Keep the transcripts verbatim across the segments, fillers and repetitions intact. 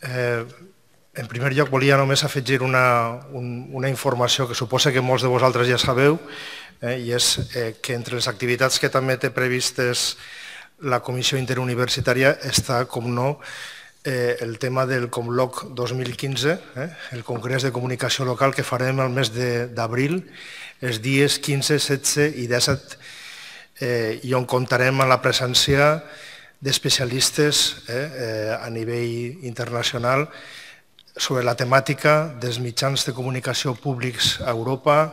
En primer lloc, volia només afegir una informació que suposa que molts de vosaltres ja sabeu, i és que entre les activitats que també té previstes la Comissió Interuniversitària està, com no, el tema del Comloc dos mil quinze, el Congrés de Comunicació Local que farem el mes d'abril, els dies quinze, setze i disset, i on comptarem amb la presència d'especialistes a nivell internacional sobre la temàtica dels mitjans de comunicació públics a Europa,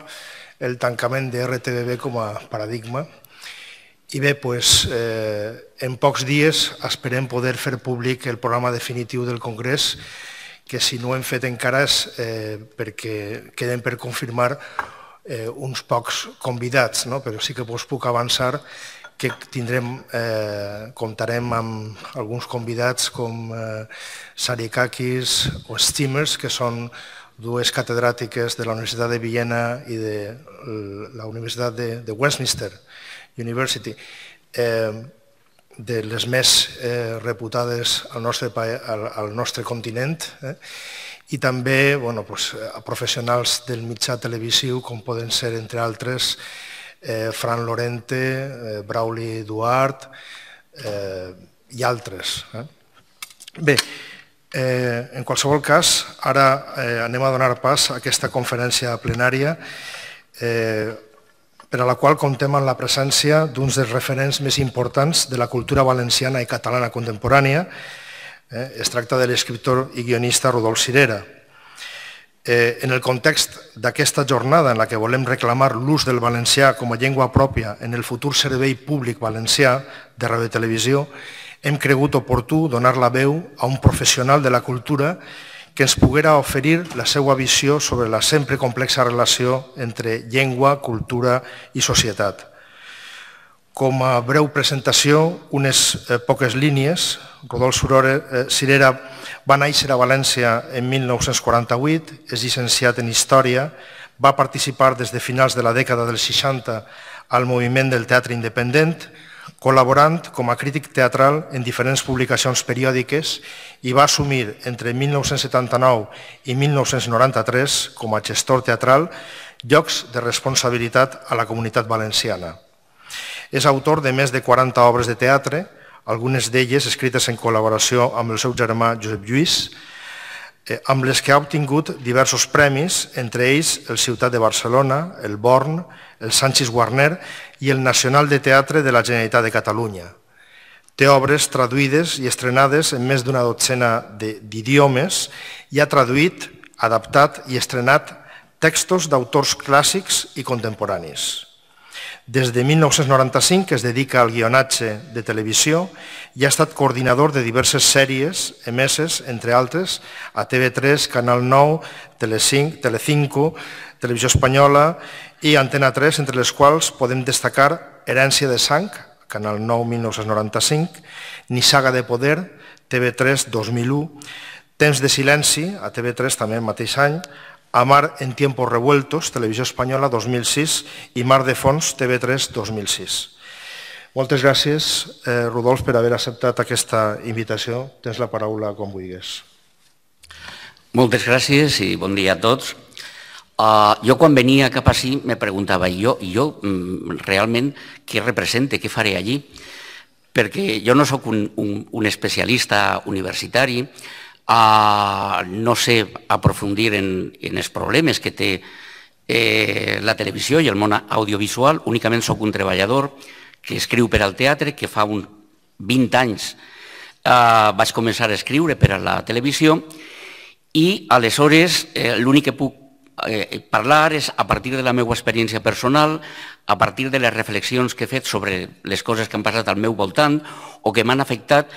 el tancament de R T V V com a paradigma. I bé, en pocs dies esperem poder fer públic el programa definitiu del Congrés, que si no ho hem fet encara és perquè queden per confirmar uns pocs convidats, però sí que us puc avançar que comptarem amb alguns convidats com Sarikakis o Stimmers, que són dues catedràtiques de la Universitat de Viena i de la Universitat de Westminster University, de les més reputades al nostre continent, i també a professionals del mitjà televisiu, com poden ser, entre altres, Fran Lorente, Braul i Duart i altres. Bé, en qualsevol cas, ara anem a donar pas a aquesta conferència plenària, per a la qual comptem amb la presència d'uns dels referents més importants de la cultura valenciana i catalana contemporània. Es tracta de l'escriptor i guionista Rodolf Sirera. En el context d'aquesta jornada en la que volem reclamar l'ús del valencià com a llengua pròpia en el futur servei públic valencià de Ràdio Televisió, hem cregut oportú donar la veu a un professional de la cultura que ens poguera oferir la seva visió sobre la sempre complexa relació entre llengua, cultura i societat. Com a breu presentació, unes poques línies. Rodolf Sirera va néixer a València en mil nou-cents quaranta-vuit, és llicenciat en Història, va participar des de finals de la dècada dels seixanta al moviment del teatre independent, col·laborant com a crític teatral en diferents publicacions periòdiques, i va assumir entre mil nou-cents setanta-nou i mil nou-cents noranta-tres com a gestor teatral llocs de responsabilitat a la comunitat valenciana. És autor de més de quaranta obres de teatre, algunes d'elles escrites en col·laboració amb el seu germà Josep Lluís, amb les que ha obtingut diversos premis, entre ells el Ciutat de Barcelona, el Born, el Sánchez-Guarner i el Nacional de Teatre de la Generalitat de Catalunya. Té obres traduïdes i estrenades en més d'una dotzena d'idiomes i ha traduït, adaptat i estrenat textos d'autors clàssics i contemporanis. Des de mil nou-cents noranta-cinc es dedica al guionatge de televisió i ha estat coordinador de diverses sèries emeses, entre altres, a T V tres, Canal nou, Telecinco, Televisió Espanyola i Antena tres, entre les quals podem destacar Herència de Sang, Canal nou, mil nou-cents noranta-cinc, Ni Saga de Poder, T V tres, dos mil u, Temps de Silenci, a T V tres també el mateix any, Amar en tiempos revueltos, Televisió Espanyola, dos mil sis, i Mar de fons, T V tres, dos mil sis. Moltes gràcies, Rodolf, per haver acceptat aquesta invitació. Tens la paraula quan vulguis. Moltes gràcies i bon dia a tots. Jo quan venia cap ací me preguntava, jo realment què represente, què faré allí? Perquè jo no soc un especialista universitari, no sé aprofundir en els problemes que té la televisió i el món audiovisual. Únicament soc un treballador que escriu per al teatre, que fa uns vint anys vaig començar a escriure per a la televisió, i aleshores l'únic que puc parlar és a partir de la meva experiència personal, a partir de les reflexions que he fet sobre les coses que han passat al meu voltant o que m'han afectat,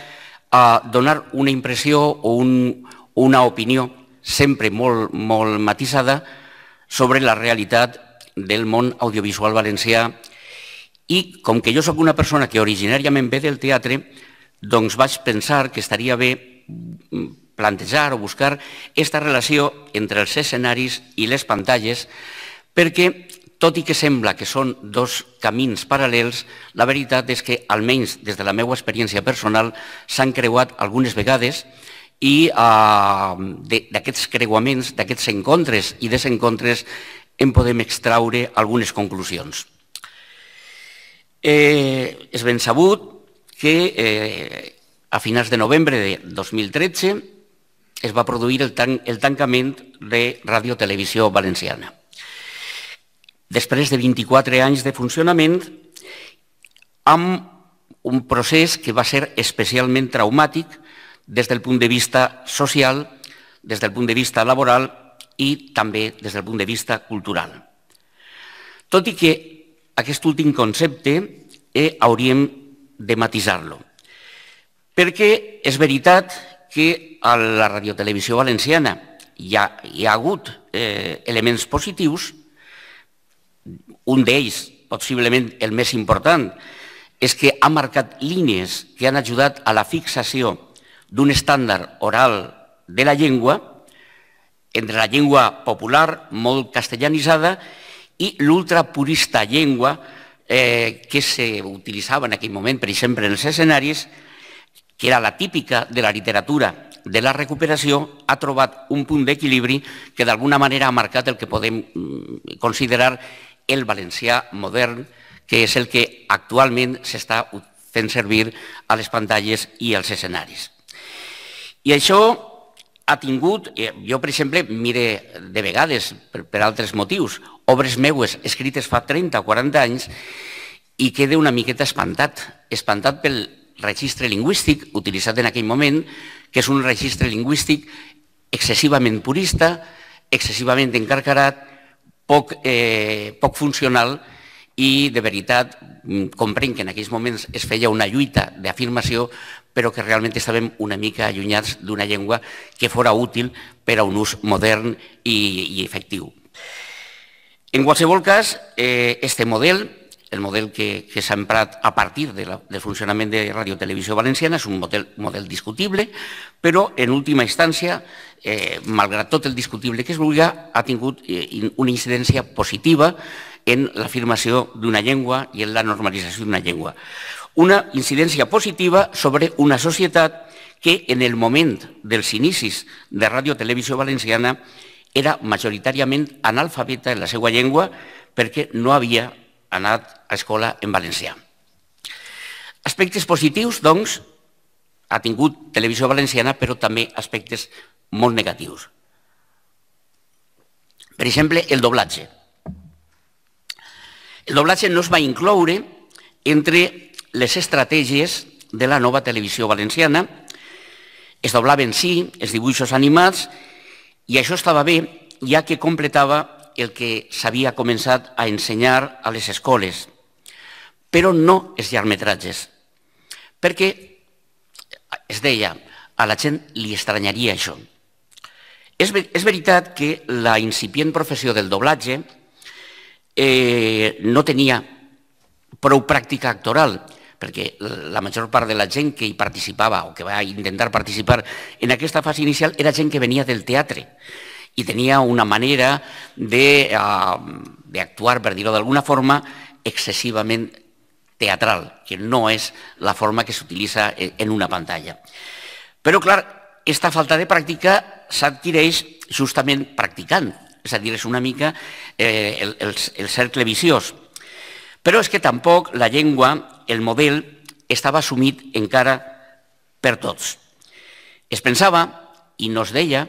a donar una impressió o una opinió sempre molt matisada sobre la realitat del món audiovisual valencià. I com que jo sóc una persona que originàriament ve del teatre, doncs vaig pensar que estaria bé plantejar o buscar aquesta relació entre els escenaris i les pantalles, perquè tot i que sembla que són dos camins paral·lels, la veritat és que, almenys des de la meva experiència personal, s'han creuat algunes vegades i d'aquests creuaments, d'aquests encontres i desencontres en podem extraure algunes conclusions. És ben sabut que a finals de novembre de dos mil tretze es va produir el tancament de Ràdio Televisió Valenciana. Després de vint-i-quatre anys de funcionament, amb un procés que va ser especialment traumàtic des del punt de vista social, des del punt de vista laboral i també des del punt de vista cultural. Tot i que aquest últim concepte hauríem de matisar-lo, perquè és veritat que a la Radiotelevisió Valenciana hi ha hagut elements positius. Un d'ells, possiblement el més important, és que ha marcat línies que han ajudat a la fixació d'un estàndard oral de la llengua, entre la llengua popular, molt castellanitzada, i l'ultrapurista llengua que s'utilitzava en aquell moment, per exemple, en els escenaris, que era la típica de la literatura de la recuperació, ha trobat un punt d'equilibri que d'alguna manera ha marcat el que podem considerar el valencià modern, que és el que actualment s'està fent servir a les pantalles i als escenaris. I això ha tingut, jo per exemple mire de vegades, per altres motius, obres meues escrites fa trenta o quaranta anys i quede una miqueta espantat, espantat pel registre lingüístic utilitzat en aquell moment, que és un registre lingüístic excessivament purista, excessivament encarcarat, poc funcional, i de veritat comprenc que en aquells moments es feia una lluita d'afirmació, però que realment estàvem una mica allunyats d'una llengua que fos útil per a un ús modern i efectiu. En qualsevol cas, este model, el model que s'ha emprat a partir del funcionament de Ràdio Televisió Valenciana, és un model discutible, però en última instància, malgrat tot el discutible que es vulgui, ha tingut una incidència positiva en l'afirmació d'una llengua i en la normalització d'una llengua. Una incidència positiva sobre una societat que en el moment dels inicis de Ràdio Televisió Valenciana era majoritàriament analfabeta en la seva llengua perquè no havia anat a escola en valencià. Aspectes positius, doncs, ha tingut Televisió Valenciana, però també aspectes molt negatius. Per exemple, el doblatge. El doblatge no es va incloure entre les estratègies de la nova Televisió Valenciana. Es doblaven, sí, els dibuixos animats, i això estava bé, ja que completava el que s'havia començat a ensenyar a les escoles, però no els llargmetratges, perquè es deia, a la gent li estranyaria això. És veritat que la incipient professió del doblatge no tenia prou pràctica actoral, perquè la major part de la gent que hi participava o que va intentar participar en aquesta fase inicial era gent que venia del teatre i tenia una manera d'actuar, per dir-ho d'alguna forma, excessivament teatral, que no és la forma que s'utilitza en una pantalla. Però, clar, aquesta falta de pràctica s'adquireix justament practicant, és a dir, és una mica el cercle viciós. Però és que tampoc la llengua, el model, estava assumit encara per tots. Es pensava, i no es deia,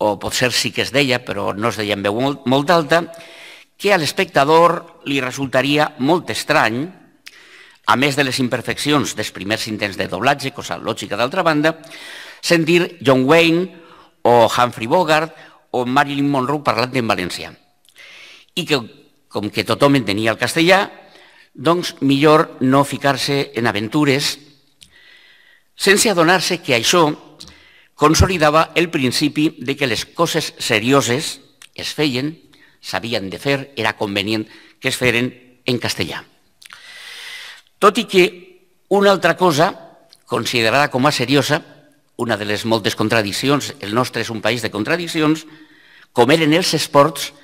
o potser sí que es deia, però no es deia en veu molt alta, que a l'espectador li resultaria molt estrany, a més de les imperfeccions dels primers intents de doblatge, cosa lògica d'altra banda, sentir John Wayne o Humphrey Bogart o Marilyn Monroe parlant en valencià. I que, com que tothom entenia el castellà, doncs millor no ficar-se en aventures sense adonar-se que això consolidava el principi de que les coses serioses es feien, s'havien de fer, era convenient que es feren en castellà. Tot i que una altra cosa, considerada com a seriosa, una de les moltes contradiccions, el nostre és un país de contradiccions, com eren els esports,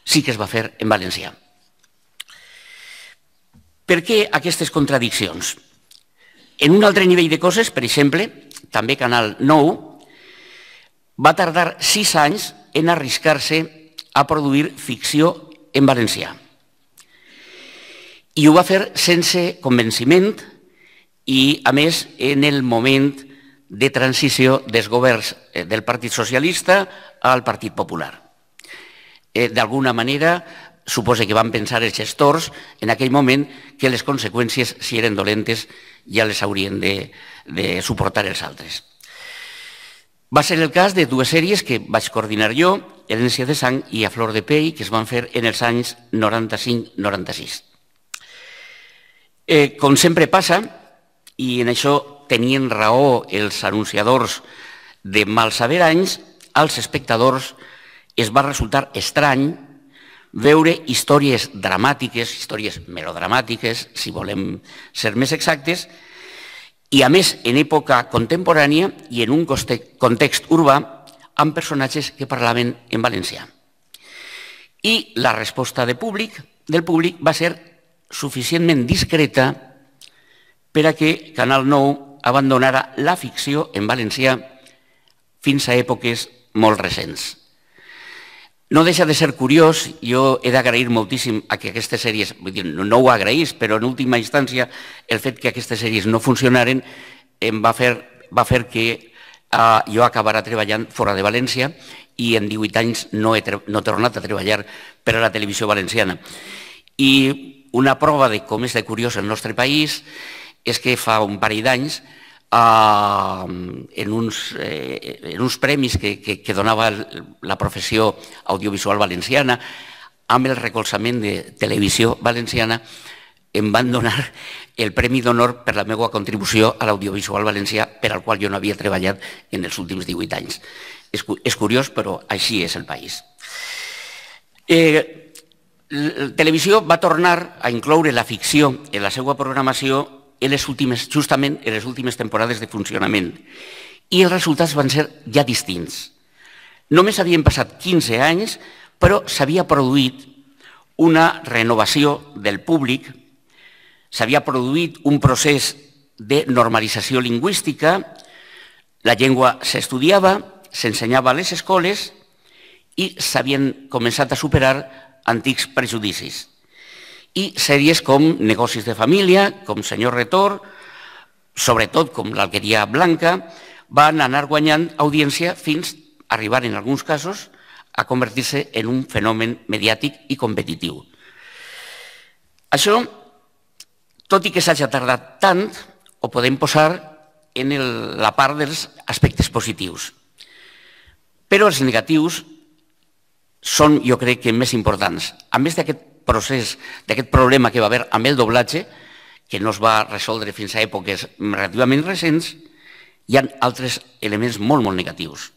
sí que es va fer en valencià. Per què aquestes contradiccions? En un altre nivell de coses, per exemple, també Canal nou va tardar sis anys en arriscar-se a produir ficció en valencià. I ho va fer sense convenciment i, a més, en el moment de transició dels governs del Partit Socialista al Partit Popular. D'alguna manera, suposa que van pensar els gestors en aquell moment que les conseqüències, si eren dolentes, ja les haurien de suportar els altres. Va ser el cas de dues sèries que vaig coordinar jo, Herència de Sang i A Flor de Pell, que es van fer en els anys noranta-cinc noranta-sis. Com sempre passa, i en això tenien raó els anunciadors de malsaberanys, als espectadors es va resultar estrany veure històries dramàtiques, històries melodramàtiques, si volem ser més exactes, i a més en època contemporània i en un context urbà amb personatges que parlaven en valencià. I la resposta del públic va ser suficientment discreta per a que Canal nou abandonara la ficció en valencià fins a èpoques molt recents. No deixa de ser curiós, jo he d'agrair moltíssim a que aquestes sèries, no ho agraís, però en última instància el fet que aquestes sèries no funcionaren em va fer que jo acabara treballant fora de València i en divuit anys no he tornat a treballar per a la televisió valenciana. I una prova de com és de curiós el nostre país és que fa un parell d'anys en uns premis que donava la professió audiovisual valenciana, amb el recolzament de Televisió Valenciana, em van donar el Premi d'Honor per la meva contribució a l'audiovisual valencià, per al qual jo no havia treballat en els últims divuit anys. És curiós, però així és el país. Televisió va tornar a incloure la ficció en la seva programació justament en les últimes temporades de funcionament, i els resultats van ser ja distints. Només havien passat quinze anys, però s'havia produït una renovació del públic, s'havia produït un procés de normalització lingüística, la llengua s'estudiava, s'ensenyava a les escoles i s'havien començat a superar antics prejudicis. I sèries com Negocis de família, com Senyor Retor, sobretot com l'Alqueria Blanca, van anar guanyant audiència fins a arribar, en alguns casos, a convertir-se en un fenomen mediàtic i competitiu. Això, tot i que s'hagi tardat tant, ho podem posar en la part dels aspectes positius. Però els negatius són, jo crec, que més importants. A més d'aquest procés, d'aquest problema que va haver amb el doblatge, que no es va resoldre fins a èpoques relativament recents, hi ha altres elements molt, molt negatius.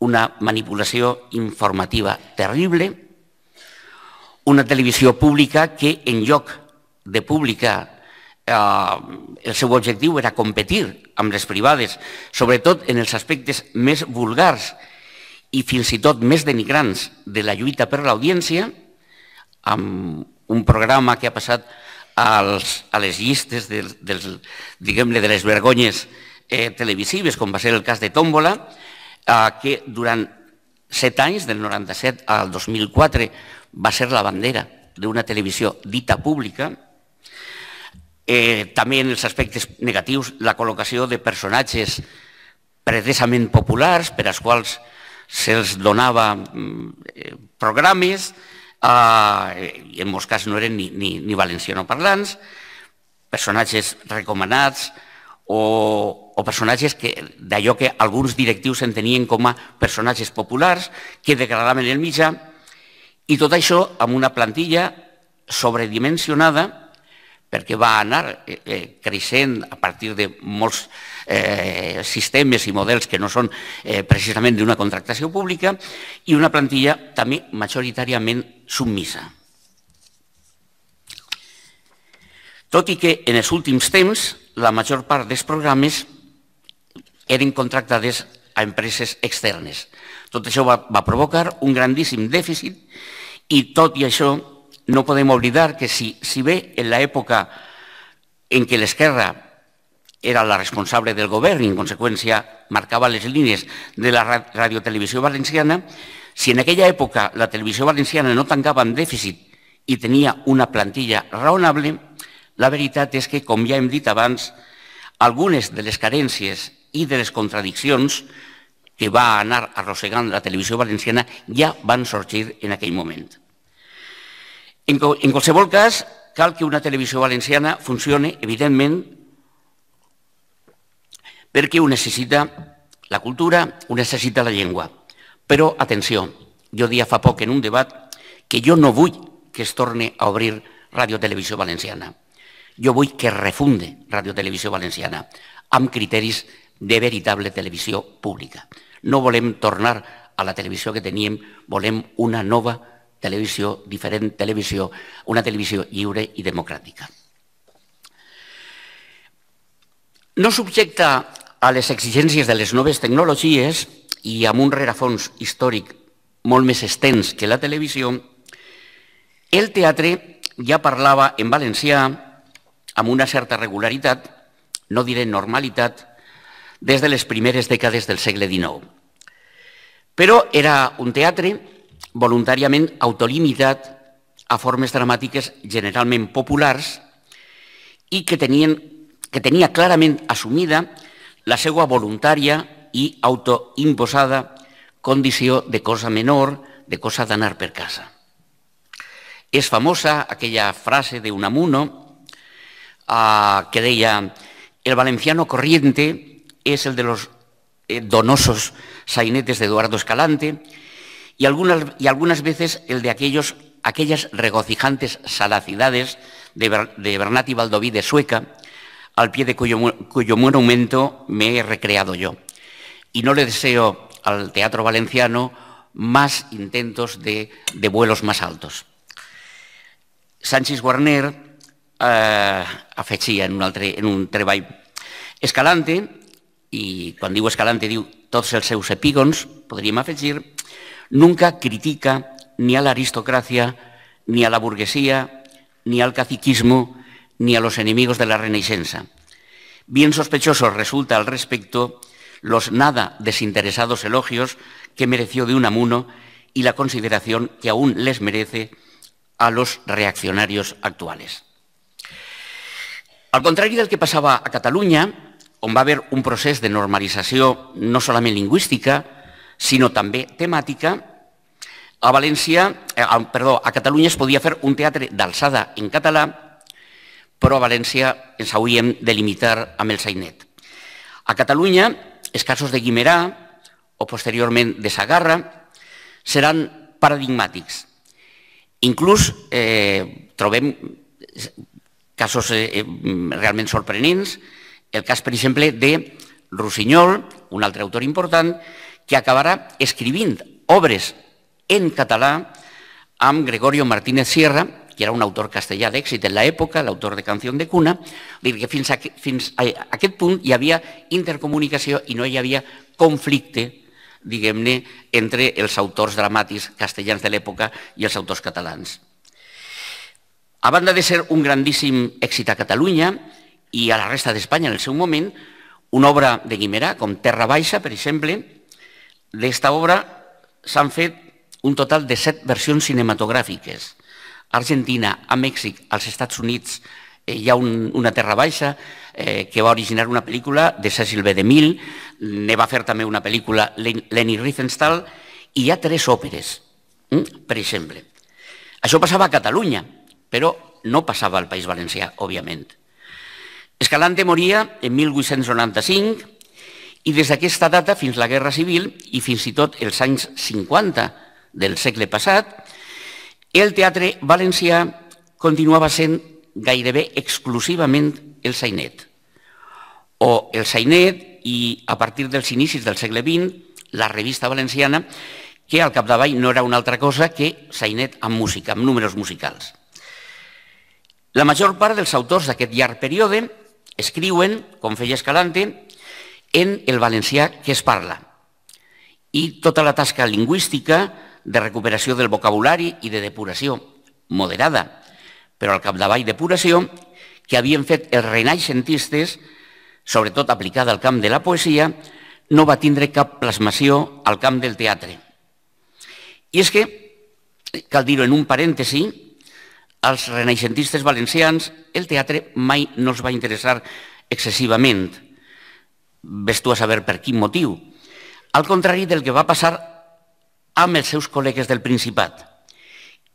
Una manipulació informativa terrible, una televisió pública que, en lloc de pública, el seu objectiu era competir amb les privades, sobretot en els aspectes més vulgars i fins i tot més denigrants de la lluita per l'audiència, amb un programa que ha passat a les llistes de les vergonyes televisives, com va ser el cas de Tòmbola, que durant set anys, del noranta-set al dos mil quatre, va ser la bandera d'una televisió dita pública. També en els aspectes negatius, la col·locació de personatges pretesament populars, per als quals se'ls donava programes, en molts casos no eren ni valencianoparlants, personatges recomanats o personatges d'allò que alguns directius entenien com a personatges populars que degradaven el mitjà, i tot això amb una plantilla sobredimensionada perquè va anar creixent a partir de molts sistemes i models que no són precisament d'una contractació pública, i una plantilla també majoritàriament submissa. Tot i que en els últims temps la major part dels programes eren contractades a empreses externes. Tot això va provocar un grandíssim dèficit, i tot i això no podem oblidar que si bé en l'època en què l'esquerra era la responsable del govern i, en conseqüència, marcava les línies de la Ràdio Televisió Valenciana, si en aquella època la Televisió Valenciana no tancava amb dèficit i tenia una plantilla raonable, la veritat és que, com ja hem dit abans, algunes de les carències i de les contradiccions que va anar arrossegant la Televisió Valenciana ja van sorgir en aquell moment. En qualsevol cas, cal que una Televisió Valenciana funcione, evidentment, perquè ho necessita la cultura, ho necessita la llengua. Però, atenció, jo deia fa poc en un debat que jo no vull que es torni a obrir Ràdio Televisió Valenciana. Jo vull que es refunde Ràdio Televisió Valenciana amb criteris de veritable televisió pública. No volem tornar a la televisió que teníem, volem una nova televisió, diferent televisió, una televisió lliure i democràtica. No subjecta a les exigències de les noves tecnologies i amb un rerefons històric molt més extens que la televisió, el teatre ja parlava en valencià amb una certa regularitat, no diré normalitat, des de les primeres dècades del segle dinou. Però era un teatre voluntàriament autolimitat a formes dramàtiques generalment populars i que tenia clarament assumida la seva voluntària i autoimposada condició de cosa menor, de cosa d'anar per casa. És famosa aquella frase d'Unamuno que deia «El valenciano corriente és el de los donosos sainetes de Eduardo Escalante y algunas veces el de aquellas regocijantes salacidades de Bernat y Baldoví de Sueca, al pie de cuyo monumento me he recreado yo». Y no le deseo al teatro valenciano más intentos de, de vuelos más altos. Sánchez-Guarner eh, afegía en un, altre, en un treball Escalante, i quan diu Escalante diu tots els seus epígons, podríem afegir, nunca critica ni a l'aristocràcia, ni a la burguesía, ni al caciquismo, ni a los enemigos de la Renaixença. Bien sospechoso resulta al respecto los nada desinteresados elogios que mereció de Unamuno y la consideración que aún les merece a los reaccionarios actuales. Al contrari del que passava a Catalunya, on va haver un procés de normalització no solament lingüística, sinó també temàtica, a València, eh, perdó, a Catalunya es podia fer un teatre d'alçada en català, però a València ens hauríem de limitar amb el sainet. A Catalunya, els casos de Guimerà o posteriorment de Sagarra seran paradigmàtics. Inclús trobem casos realment sorprenents, el cas, per exemple, de Rossinyol, un altre autor important, que acabarà escrivint obres en català amb Gregorio Martínez Sierra, que era un autor castellà d'èxit en l'època, l'autor de Canción de Cuna, que fins a aquest punt hi havia intercomunicació i no hi havia conflicte, diguem-ne, entre els autors dramàtics castellans de l'època i els autors catalans. A banda de ser un grandíssim èxit a Catalunya i a la resta d'Espanya en el seu moment, una obra de Guimerà, com Terra Baixa, per exemple, d'esta obra s'han fet un total de set versions cinematogràfiques. A Argentina, a Mèxic, als Estats Units, hi ha una Terra Baixa que va originar una pel·lícula de Cecil B. DeMille, ne va fer també una pel·lícula Leni Riefenstahl, i hi ha tres òperes, per exemple. Això passava a Catalunya, però no passava al País Valencià, òbviament. Escalante moria en mil vuit-cents noranta-cinc i des d'aquesta data fins a la Guerra Civil i fins i tot els anys cinquanta del segle passat, el teatre valencià continuava sent gairebé exclusivament el sainet. O el sainet i, a partir dels inicis del segle vint, la revista valenciana, que al capdavall no era una altra cosa que sainet amb música, amb números musicals. La major part dels autors d'aquest llarg període escriuen, com feia Escalante, en el valencià que es parla. I tota la tasca lingüística de recuperació del vocabulari i de depuració moderada, però al capdavall depuració que havien fet els renaixentistes sobretot aplicada al camp de la poesia, no va tindre cap plasmació al camp del teatre. I és que, cal dir-ho en un parèntesi, als renaixentistes valencians el teatre mai no els va interessar excessivament. Ves tu a saber per quin motiu. Al contrari del que va passar amb els seus col·legues del Principat.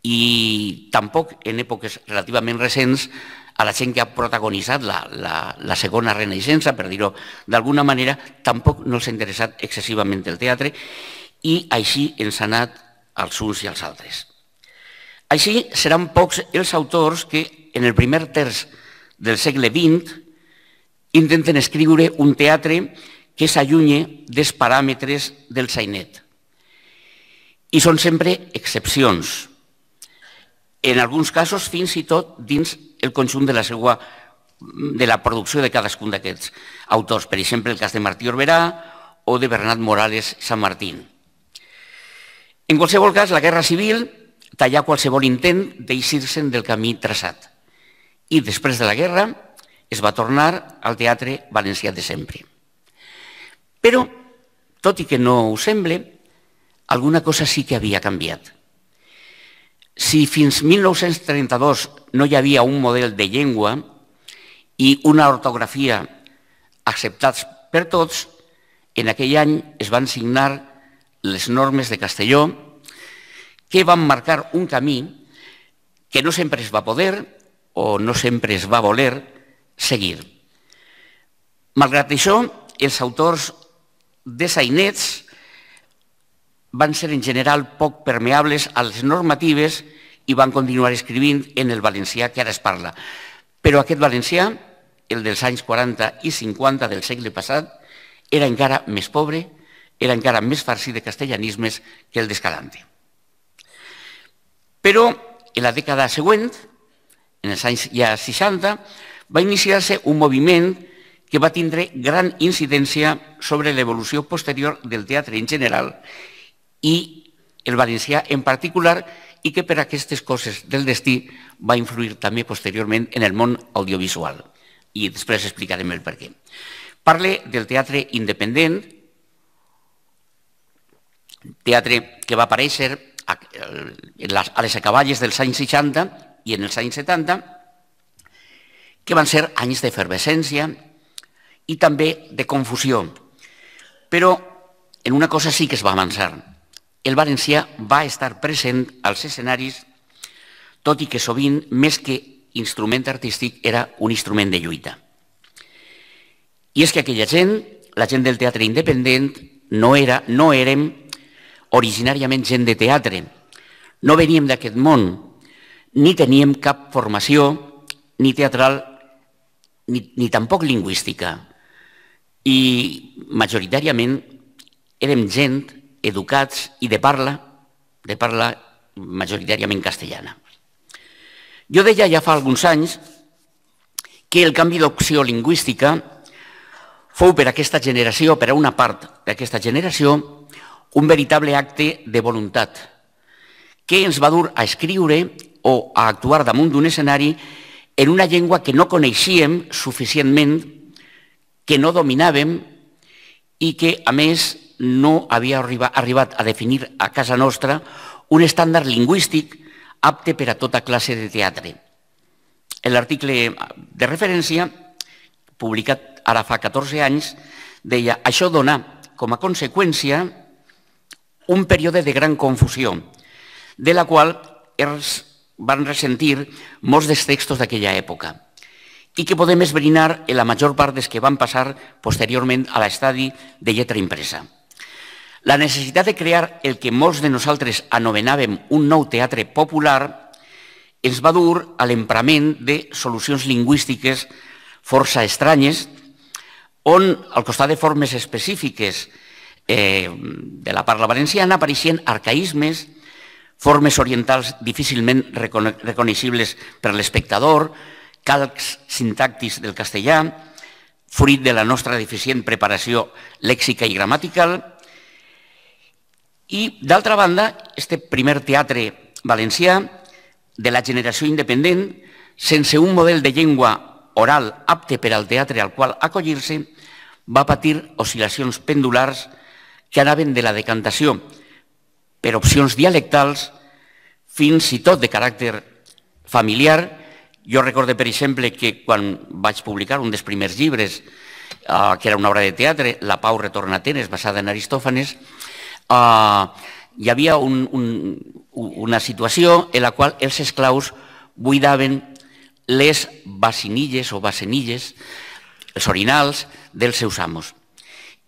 I tampoc en èpoques relativament recents a la gent que ha protagonitzat la, la, la segona renaixença, per dir-ho d'alguna manera, tampoc no els ha interessat excessivament el teatre i així ens ha anat als uns i als altres. Així seran pocs els autors que en el primer terç del segle vint intenten escriure un teatre que s'allunye dels paràmetres del sainet. I són sempre excepcions, en alguns casos fins i tot dins el conjunt de la seva, de la producció de cadascun d'aquests autors, per exemple el cas de Martí Orberà o de Bernat Morales Sanmartín. En qualsevol cas, la Guerra Civil tallà qualsevol intent d'eixir-se'n del camí traçat i després de la guerra es va tornar al teatre valencià de sempre. Però, tot i que no us sembla, alguna cosa sí que havia canviat. Si fins mil nou-cents trenta-dos no hi havia un model de llengua i una ortografia acceptats per tots, en aquell any es van signar les normes de Castelló que van marcar un camí que no sempre es va poder o no sempre es va voler seguir. Malgrat això, els autors de sainets van ser en general poc permeables a les normatives i van continuar escrivint en el valencià que ara es parla. Però aquest valencià, el dels anys quaranta i cinquanta del segle passat, era encara més pobre, era encara més farcit de castellanismes que el d'Escalante. Però en la dècada següent, en els anys ja seixanta, va iniciar-se un moviment que va tindre gran incidència sobre l'evolució posterior del teatre en general i el valencià en particular, i que per aquestes coses del destí va influir també posteriorment en el món audiovisual. I després explicarem el per què. Parle del teatre independent, teatre que va aparèixer a les acaballes dels anys seixanta i en els anys setanta, que van ser anys d'efervescència i també de confusió. Però en una cosa sí que es va avançar. El valencià va estar present als escenaris, tot i que sovint, més que instrument artístic, era un instrument de lluita. I és que aquella gent, la gent del teatre independent, no era, no érem originàriament gent de teatre. No veníem d'aquest món, ni teníem cap formació, ni teatral, ni, ni tampoc lingüística. I majoritàriament érem gent educats i de parla, de parla majoritàriament castellana. Jo deia ja fa alguns anys que el canvi d'opció lingüística fou per aquesta generació, per a una part d'aquesta generació, un veritable acte de voluntat que ens va dur a escriure o a actuar damunt d'un escenari en una llengua que no coneixíem suficientment, que no dominàvem i que, a més, no havia arribat a definir a casa nostra un estàndard lingüístic apte per a tota classe de teatre. L'article de referència, publicat ara fa catorze anys, deia: això dona com a conseqüència un període de gran confusió, de la qual es van ressentir molts dels textos d'aquella època i que podem esbrinar en la major part dels que van passar posteriorment a l'estadi de lletra impresa. La necessitat de crear el que molts de nosaltres anomenàvem un nou teatre popular ens va dur a l'emprament de solucions lingüístiques força estranyes, on, al costat de formes específiques eh, de la parla valenciana, apareixien arcaismes, formes orientals difícilment recone reconeixibles per l'espectador, calcs sintàctics del castellà, fruit de la nostra deficient preparació lèxica i gramatical. I, d'altra banda, este primer teatre valencià de la generació independent, sense un model de llengua oral apte per al teatre al qual acollir-se, va patir oscil·lacions pendulars que anaven de la decantació per opcions dialectals fins i tot de caràcter familiar. Jo recordo, per exemple, que quan vaig publicar un dels primers llibres, que era una obra de teatre, La pau retorna a Atenes, basada en Aristòfanes, hi havia una situació en la qual els esclaus buidaven les bacinilles o basenilles, els orinals, dels seus amos.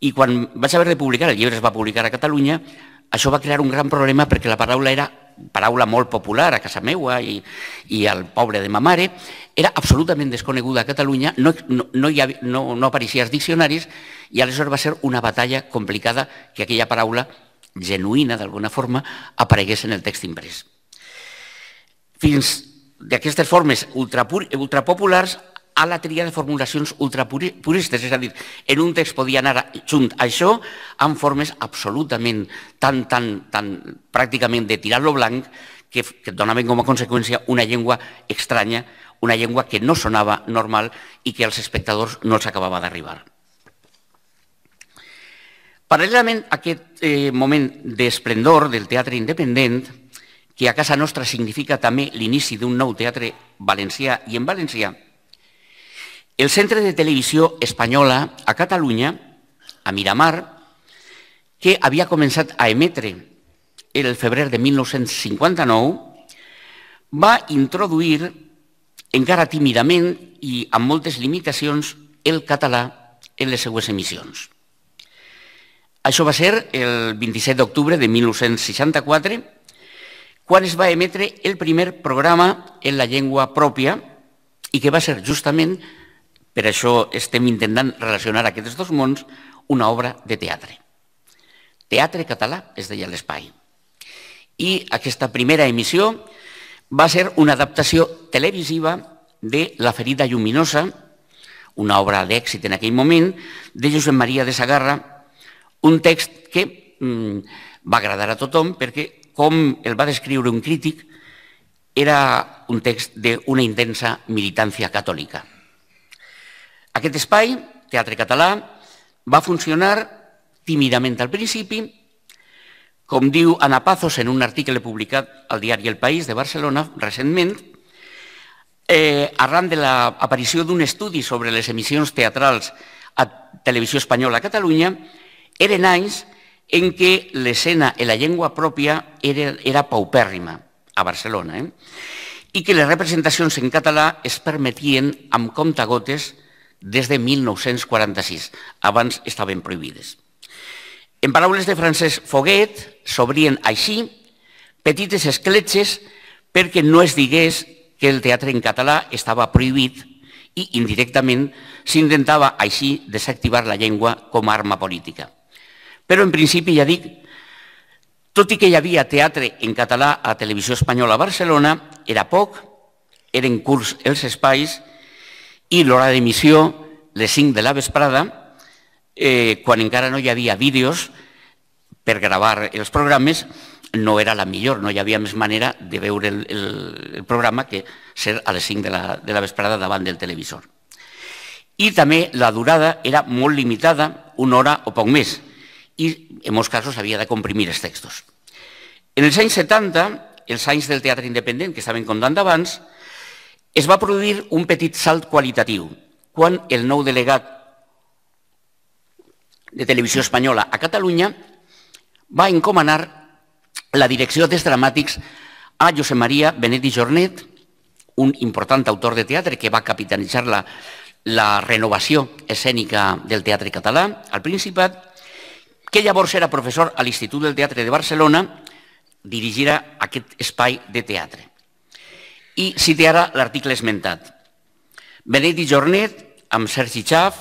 I quan vaig haver de publicar, el llibre es va publicar a Catalunya, això va crear un gran problema perquè la paraula era paraula molt popular a casa meua i al poble de ma mare, era absolutament desconeguda a Catalunya, no apareixia als diccionaris i aleshores va ser una batalla complicada que aquella paraula genuïna, d'alguna forma, aparegués en el text imprès. Fins d'aquestes formes ultrapopulars a la tria de formulacions ultrapuristes, és a dir, en un text podia anar junt a això amb formes absolutament tan, tan, tan, pràcticament de tirar-lo blanc, que donaven com a conseqüència una llengua estranya, una llengua que no sonava normal i que als espectadors no els acabava d'arribar. Paral·lelament a aquest moment d'esplendor del teatre independent, que a casa nostra significa també l'inici d'un nou teatre valencià i en valencià, el Centre de Televisió Espanyola a Catalunya, a Miramar, que havia començat a emetre el febrer de mil nou-cents cinquanta-nou, va introduir, encara tímidament i amb moltes limitacions, el català en les seues emissions. Això va ser el vint-i-set d'octubre de mil nou-cents seixanta-quatre, quan es va emetre el primer programa en la llengua pròpia i que va ser justament, per això estem intentant relacionar aquests dos mons, una obra de teatre. Teatre Català es deia l'espai. I aquesta primera emissió va ser una adaptació televisiva de La ferida lluminosa, una obra d'èxit en aquell moment, de Josep Maria de Sagarra, un text que va agradar a tothom perquè, com el va descriure un crític, era un text d'una intensa militància catòlica. Aquest espai, Teatre Català, va funcionar tímidament al principi, com diu Ana Pazos en un article publicat al diari El País de Barcelona recentment, arran de l'aparició d'un estudi sobre les emissions teatrals a Televisió Espanyola a Catalunya, eren anys en què l'escena en la llengua pròpia era paupèrrima a Barcelona i que les representacions en català es permetien amb comptagotes des de mil nou-cents quaranta-sis, abans estaven prohibides. En paraules de Francesc Foguet, s'obrien així petites escletxes perquè no es digués que el teatre en català estava prohibit i indirectament s'intentava així desactivar la llengua com a arma política. Però en principi, ja dic, tot i que hi havia teatre en català a Televisió Espanyola a Barcelona, era poc, eren curts els espais i l'hora d'emissió, les cinc de la vesprada, quan encara no hi havia vídeos per gravar els programes, no era la millor, no hi havia més manera de veure el programa que ser a les cinc de la vesprada davant del televisor. I també la durada era molt limitada, una hora o poc més, i en molts casos havia de comprimir els textos. En els anys setanta, els anys del teatre independent que estaven comptant abans, es va produir un petit salt qualitatiu quan el nou delegat de Televisió Espanyola a Catalunya va encomanar la direcció dels dramàtics a Josep Maria Benet i Jornet, un important autor de teatre que va capitanitzar la renovació escènica del teatre català al Principat, que llavors era professor a l'Institut del Teatre de Barcelona, dirigirà aquest espai de teatre. I cite ara l'article esmentat. Benet i Jornet, amb Sergi Xaf,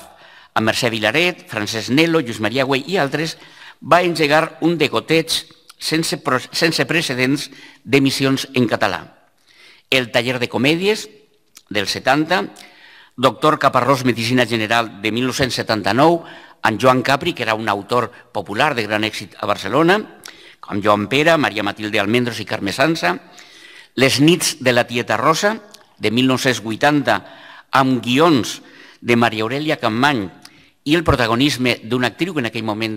amb Mercè Vilaret, Francesc Nelo, Lluís Maria Güell i altres, va engegar un degoteig sense precedents d'emissions en català. El taller de comèdies, del setanta, Doctor Caparrós, Medicina General, de mil nou-cents setanta-nou, en Joan Capri, que era un autor popular de gran èxit a Barcelona, amb Joan Pera, Maria Matilde Almendros i Carme Sansa, Les nits de la tieta Rosa, de mil nou-cents vuitanta amb guions de Maria Aurelia Capmany i el protagonisme d'una actriu que en aquell moment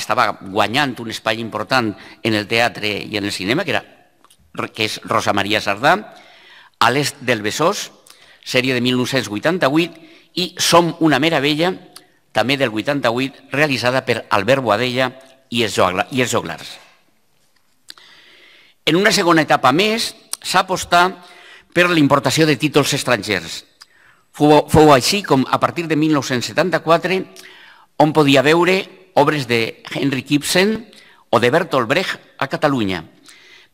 estava guanyant un espai important en el teatre i en el cinema, que és Rosa Maria Sardà, A l'est del Besòs, sèrie de mil nou-cents vuitanta-vuit, i Som una mera vella, també del vuitanta-vuit, realitzada per Albert Boadella i els Joglars. En una segona etapa més, s'apostà per la importació de títols estrangers. Fou així com, a partir de mil nou-cents setanta-quatre, on podia veure obres de Henry Ibsen o de Bertolt Brecht a Catalunya,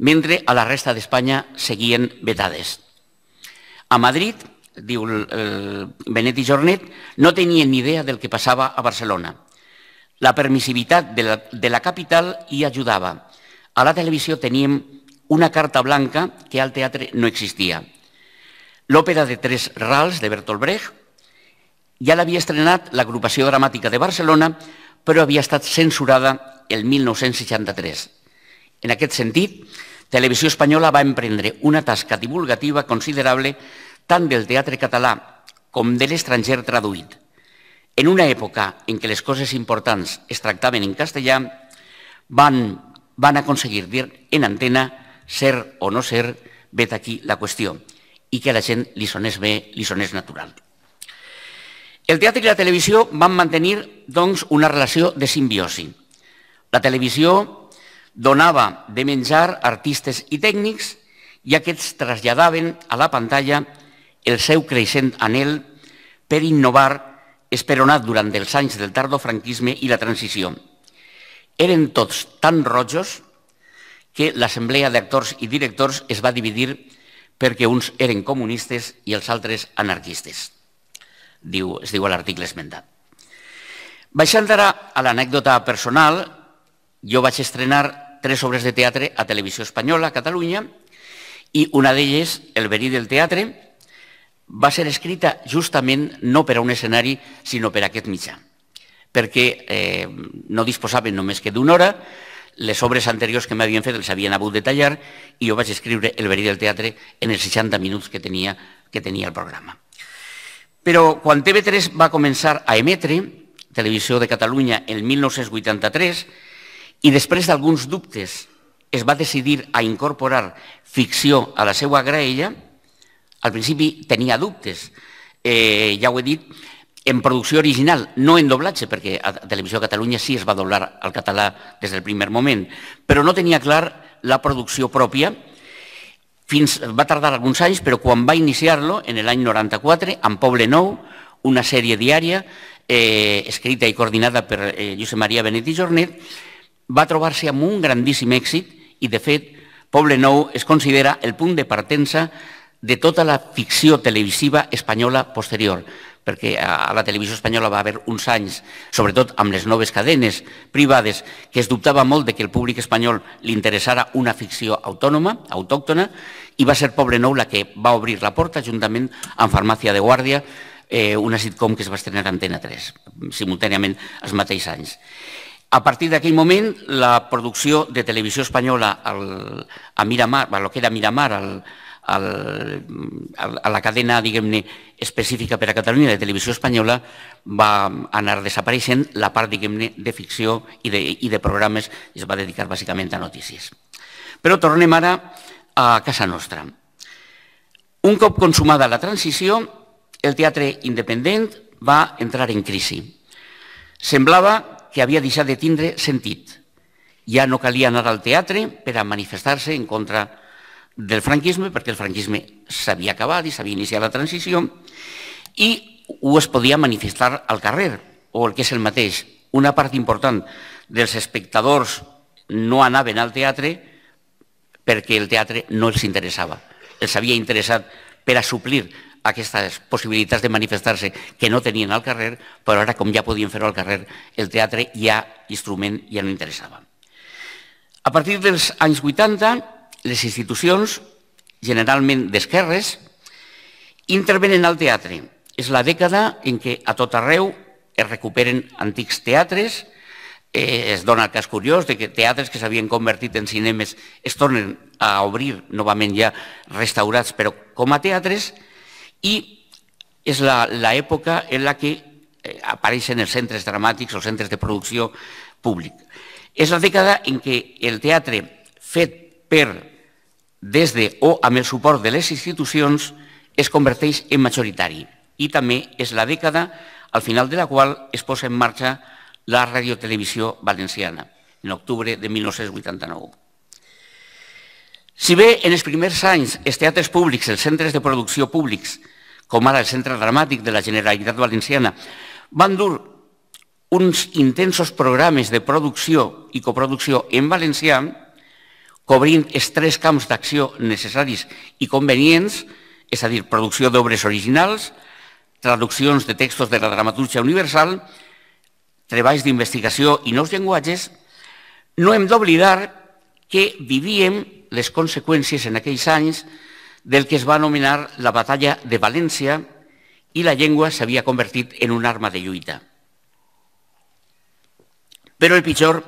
mentre a la resta d'Espanya seguien vetades. A Madrid, diu Benet i Jornet, no tenien ni idea del que passava a Barcelona. La permissivitat de la capital hi ajudava. A la televisió teníem una carta blanca que al teatre no existia. L'òpera de Tres Rals, de Bertolt Brecht, ja l'havia estrenat l'Agrupació Dramàtica de Barcelona, però havia estat censurada el mil nou-cents seixanta-tres. En aquest sentit, Televisió Espanyola va emprendre una tasca divulgativa considerable tant del teatre català com de l'estranger traduït. En una època en què les coses importants es tractaven en castellà, van aconseguir dir en antena ser o no ser, vet aquí la qüestió, i que a la gent li sonés bé, li sonés natural. El teatre i la televisió van mantenir, doncs, una relació de simbiosi. La televisió donava de menjar artistes i tècnics i aquests traslladaven a la pantalla el seu creixent anhel per innovar, esperonat durant els anys del tardofranquisme i la transició. Eren tots tan rojos que l'assemblea d'actors i directors es va dividir perquè uns eren comunistes i els altres anarquistes, es diu a l'article esmentat. Baixant ara a l'anècdota personal, jo vaig estrenar tres obres de teatre a Televisió Espanyola, a Catalunya, i una d'elles, El verí del teatre, va ser escrita justament no per a un escenari, sinó per a aquest mitjà, perquè no disposaven només que d'una hora, les obres anteriors que m'havien fet les havien hagut de tallar i jo vaig escriure El verí del teatre en els seixanta minuts que tenia el programa. Però quan T V tres va començar a emetre, Televisió de Catalunya, el mil nou-cents vuitanta-tres, i després d'alguns dubtes es va decidir a incorporar ficció a la seva graella, al principi tenia dubtes, ja ho he dit, en producció original, no en doblatge, perquè a Televisió de Catalunya sí es va doblar al català des del primer moment, però no tenia clar la producció pròpia. Va tardar alguns anys, però quan va iniciar-lo, en l'any noranta-quatre, en Poble Nou, una sèrie diària escrita i coordinada per Josep Maria Benet i Jornet, va trobar-se amb un grandíssim èxit i, de fet, Poble Nou es considera el punt de partença de tota la ficció televisiva espanyola posterior, perquè a la televisió espanyola va haver uns anys, sobretot amb les noves cadenes privades, que es dubtava molt que el públic espanyol li interessara una ficció autònoma, autòctona, i va ser Poble Nou la que va obrir la porta, juntament amb Farmàcia de Guàrdia, una sitcom que es va estrenar a Antena tres, simultàniament els mateixos anys. A partir d'aquell moment, la producció de Televisió Espanyola a Miramar, el que era Miramar, a la cadena, diguem-ne, específica per a Catalunya de Televisió Espanyola, va anar desapareixent la part, diguem-ne, de ficció i de programes i es va dedicar bàsicament a notícies. Però tornem ara a casa nostra. Un cop consumada la transició, el teatre independent va entrar en crisi. Semblava que havia deixat de tindre sentit. Ja no calia anar al teatre per a manifestar-se en contra del franquisme, perquè el franquisme s'havia acabat i s'havia iniciat la transició, i ho es podia manifestar al carrer, o el que és el mateix. Una part important dels espectadors no anaven al teatre perquè el teatre no els interessava. Els havia interessat per a suplir aquestes possibilitats de manifestar-se que no tenien al carrer, però ara, com ja podien fer-ho al carrer, el teatre ja, l'instrument, ja no interessava. A partir dels anys vuitanta, les institucions, generalment d'esquerres, intervenen al teatre. És la dècada en què a tot arreu es recuperen antics teatres, es dona el cas curiós que teatres que s'havien convertit en cinemes es tornen a obrir, novament ja restaurats, però com a teatres, i és l'època en la que apareixen els centres dramàtics, els centres de producció públic. És la dècada en què el teatre fet per, des de o amb el suport de les institucions, es converteix en majoritari. I també és la dècada al final de la qual es posa en marxa la Ràdio Televisió Valenciana, en octubre de mil nou-cents vuitanta-nou. Si bé en els primers anys els teatres públics, els centres de producció públics, com ara el Centre Dramàtic de la Generalitat Valenciana, van dur uns intensos programes de producció i coproducció en valencià, cobrint els tres camps d'acció necessaris i convenients, és a dir, producció d'obres originals, traduccions de textos de la dramaturgia universal, treballs d'investigació i nous llenguatges, no hem d'oblidar que vivíem les conseqüències en aquells anys del que es va anomenar la batalla de València i la llengua s'havia convertit en una arma de lluita. Però el pitjor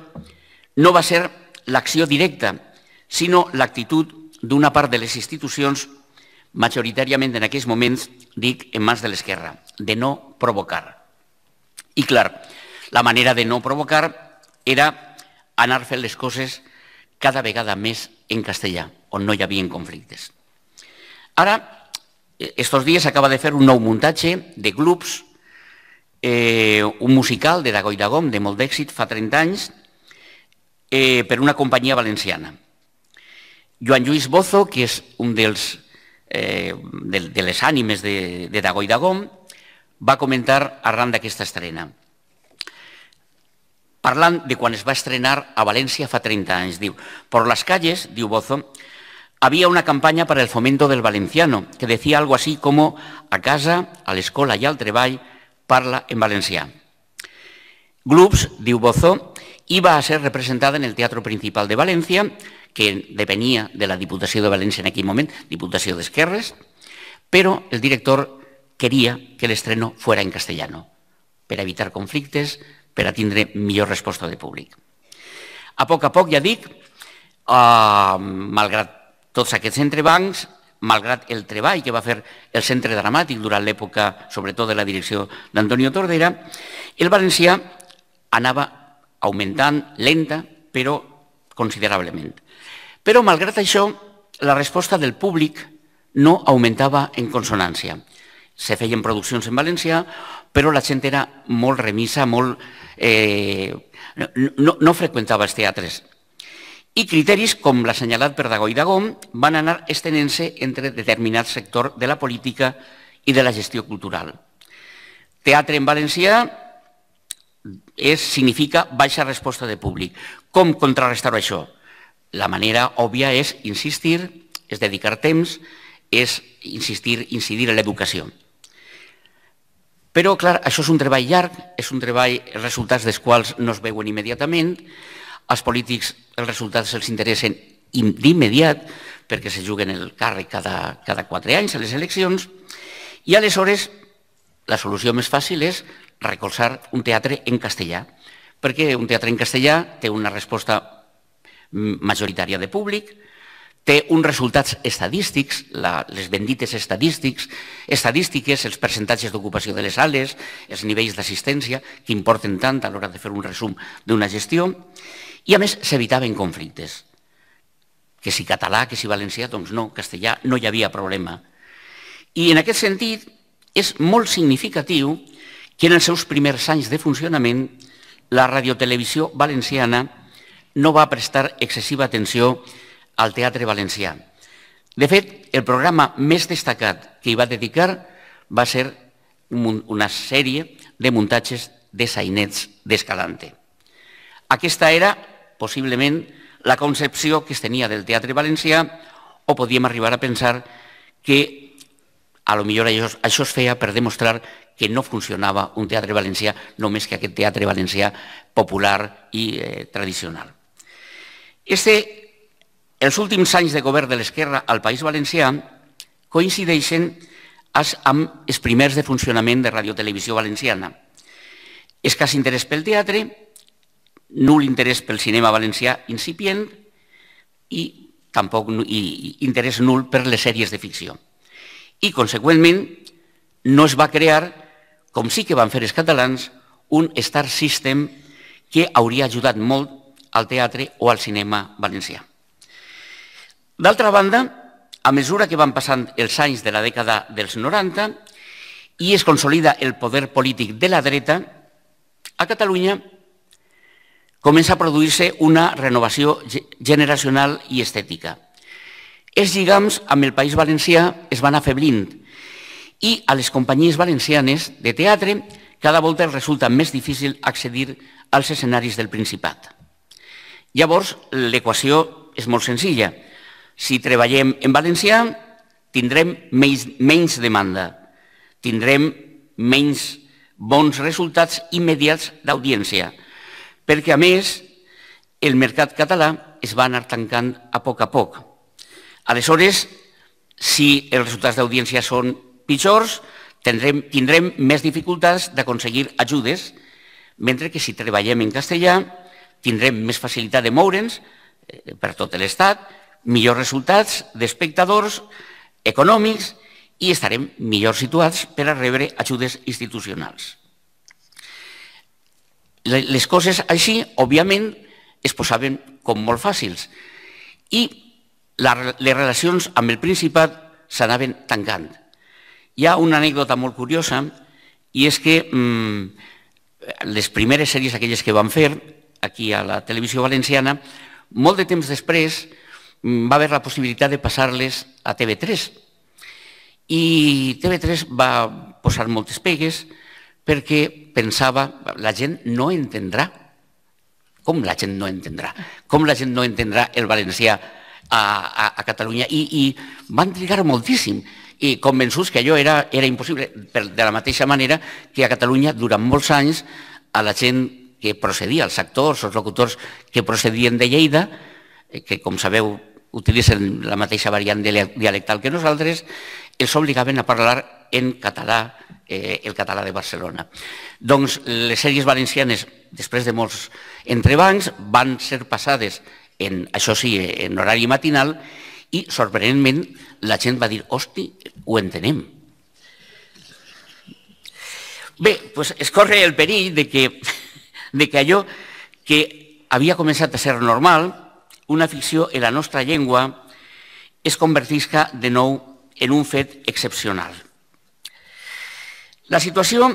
no va ser l'acció directa, sinó l'actitud d'una part de les institucions, majoritàriament en aquests moments, dic, en mans de l'esquerra, de no provocar. I clar, la manera de no provocar era anar fent les coses cada vegada més en castellà, on no hi havia conflictes. Ara, estos dies acaba de fer un nou muntatge de Gloops, un musical de Dagoll Dagom, de molt d'èxit, fa trenta anys, per una companyia valenciana. Joan Lluís Bozo, que és un de les ànimes de Dagoll Dagom, va comentar arran d'aquesta estrena. Parlant de quan es va estrenar a València fa trenta anys, diu, «Por las calles», diu Bozo, «había una campaña para el fomento del valenciano que decía algo así como a casa, a l'escola i al treball parla en valencià». Gloops, diu Bozo, iba a ser representada en el Teatro Principal de València, que depenia de la Diputació de València en aquell moment, Diputació d'Esquerres, però el director quería que el estreno fuera en castellano, per evitar conflictes, per a tindre millor resposta de públic. A poc a poc, ja dic, malgrat tots aquests entrebancs, malgrat el treball que va fer el Centre Dramàtic durant l'època, sobretot de la direcció d'Antonio Tordera, el valencià anava augmentant, lenta, però considerablement. Però, malgrat això, la resposta del públic no augmentava en consonància. Se feien produccions en valencià, però la gent era molt remissa, no freqüentava els teatres. I criteris com l'assenyalat per Dagoll Dagom van anar estenent-se entre determinat sector de la política i de la gestió cultural. Teatre en valencià significa baixa resposta de públic. Com contrarrestar això? La manera òbvia és insistir, és dedicar temps, és incidir en l'educació. Però, clar, això és un treball llarg, és un treball, els resultats dels quals no es veuen immediatament, als polítics els resultats els interessen d'immediat, perquè se juguen el càrrec cada quatre anys a les eleccions, i aleshores la solució més fàcil és recolzar un teatre en castellà, perquè un teatre en castellà té una resposta majoritària de públic, té uns resultats estadístics, les bendites estadístiques, els percentatges d'ocupació de les sales, els nivells d'assistència, que importen tant a l'hora de fer un resum d'una gestió, i a més s'evitaven conflictes. Que si català, que si valencià, doncs no, castellà, no hi havia problema. I en aquest sentit és molt significatiu que en els seus primers anys de funcionament la radiotelevisió valenciana no va prestar excessiva atenció al teatre valencià. De fet, el programa més destacat que hi va dedicar va ser una sèrie de muntatges de sainets d'Escalante. Aquesta era, possiblement, la concepció que es tenia del teatre valencià, o podíem arribar a pensar que potser això es feia per demostrar que no funcionava un teatre valencià només que aquest teatre valencià popular i tradicional. Este Els últims anys de govern de l'esquerra al País Valencià coincideixen amb els primers de funcionament de Radiotelevisió Valenciana. Escàs interès pel teatre, nul interès pel cinema valencià incipient i interès nul per les sèries de ficció. I, conseqüentment, no es va crear, com sí que van fer els catalans, un star system que hauria ajudat molt al teatre o al cinema valencià. D'altra banda, a mesura que van passant els anys de la dècada dels noranta i es consolida el poder polític de la dreta, a Catalunya comença a produir-se una renovació generacional i estètica. Els lligams amb el País Valencià es van afeblint i a les companyies valencianes de teatre cada volta els resulta més difícil accedir als escenaris del Principat. Llavors, l'equació és molt senzilla. Si treballem en valencià, tindrem menys demanda, tindrem menys bons resultats immediats d'audiència, perquè, a més, el mercat català es va anar tancant a poc a poc. Aleshores, si els resultats d'audiència són pitjors, tindrem més dificultats d'aconseguir ajudes, mentre que si treballem en castellà tindrem més facilitat de moure'ns per tot l'Estat, millors resultats d'espectadors econòmics i estarem millor situats per a rebre ajudes institucionals. Les coses així, òbviament, es posaven com molt fàcils i les relacions amb el Principat s'anaven tancant. Hi ha una anècdota molt curiosa i és que les primeres sèries, aquelles que van fer aquí a la televisió valenciana, molt de temps després va haver la possibilitat de passar-les a T V tres. I T V tres va posar moltes pegues perquè pensava que la gent no entendrà. Com la gent no entendrà? Com la gent no entendrà el valencià a Catalunya? I van trigar moltíssim i convençuts que allò era impossible, de la mateixa manera que a Catalunya durant molts anys a la gent que procedia, els actors, els locutors que procedien de Lleida, que com sabeu utilitzen la mateixa variant dialectal que nosaltres, els obligaven a parlar en català, el català de Barcelona. Doncs les sèries valencianes, després de molts entrebancs, van ser passades, això sí, en horari matinal, i, sorprenentment, la gent va dir, hosti, ho entenem. Bé, doncs es corre el perill de que allò que havia començat a ser normal, una ficció en la nostra llengua, es convertisca de nou en un fet excepcional. La situació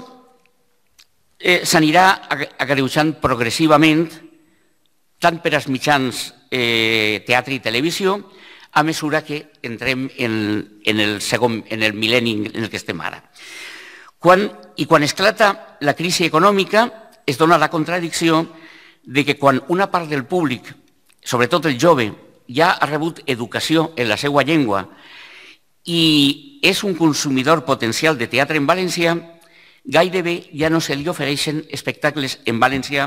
s'anirà agreujant progressivament tant per als mitjans teatre i televisió a mesura que entrem en el mil·lenni en el que estem ara. I quan esclata la crisi econòmica es dona la contradicció de que quan una part del públic, sobretot el jove, ja ha rebut educació en la seva llengua i és un consumidor potencial de teatre en valencià, gairebé ja no se li ofereixen espectacles en valencià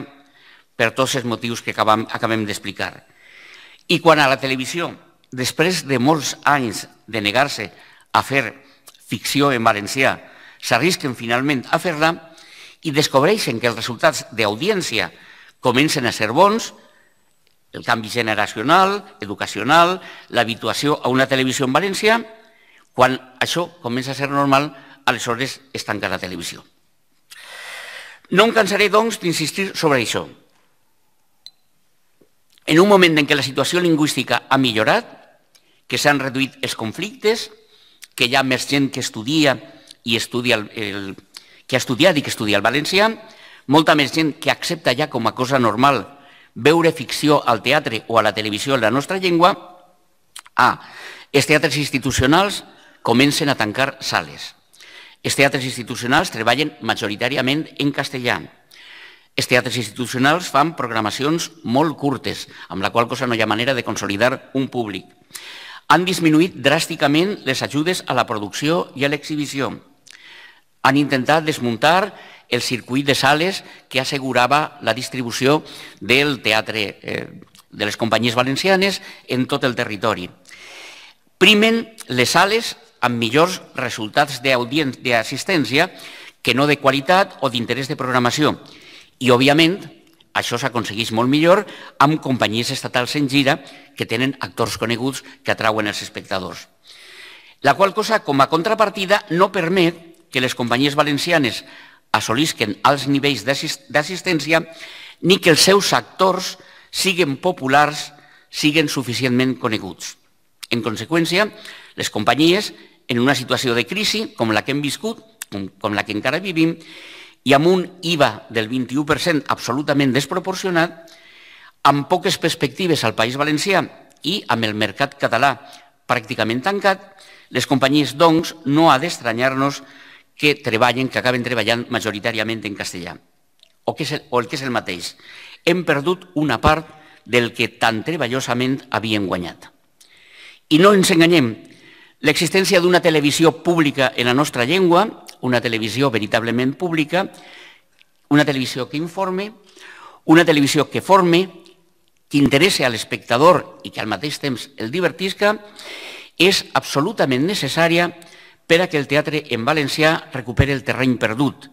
per tots els motius que acabem d'explicar. I quan a la televisió, després de molts anys de negar-se a fer ficció en valencià, s'arrisquen finalment a fer-la i descobreixen que els resultats d'audiència comencen a ser bons, el canvi generacional, educacional, l'habituació a una televisió en valencià, quan això comença a ser normal, aleshores es tanca la televisió. No em cansaré, doncs, d'insistir sobre això. En un moment en què la situació lingüística ha millorat, que s'han reduït els conflictes, que hi ha més gent que estudia i estudia el, que ha estudiat i que estudia el valencià, molta més gent que accepta ja com a cosa normal veure ficció al teatre o a la televisió en la nostra llengua, ah, els teatres institucionals comencen a tancar sales. Els teatres institucionals treballen majoritàriament en castellà. Els teatres institucionals fan programacions molt curtes, amb la qual cosa no hi ha manera de consolidar un públic. Han disminuït dràsticament les ajudes a la producció i a l'exhibició. Han intentat desmuntar el circuit de sales que assegurava la distribució del teatre de les companyies valencianes en tot el territori. Primen les sales amb millors resultats d'assistència que no de qualitat o d'interès de programació. I, òbviament, això s'aconsegueix molt millor amb companyies estatals en gira que tenen actors coneguts que atrauen els espectadors. La qual cosa, com a contrapartida, no permet que les companyies valencianes assolisquen alts nivells d'assistència ni que els seus actors siguin populars, siguin suficientment coneguts. En conseqüència, les companyies, en una situació de crisi com la que hem viscut, com la que encara vivim, i amb un I V A del vint-i-u per cent absolutament desproporcionat, amb poques perspectives al País Valencià i amb el mercat català pràcticament tancat, les companyies, doncs, no ha d'estranyar-nos que treballen, que acaben treballant majoritàriament en castellà. O el que és el mateix, hem perdut una part del que tan treballosament havien guanyat. I no ens enganyem, l'existència d'una televisió pública en la nostra llengua, una televisió veritablement pública, una televisió que informe, una televisió que forme, que interessa a l'espectador i que al mateix temps el divertisca, és absolutament necessària per a que el teatre en valencià recupere el terreny perdut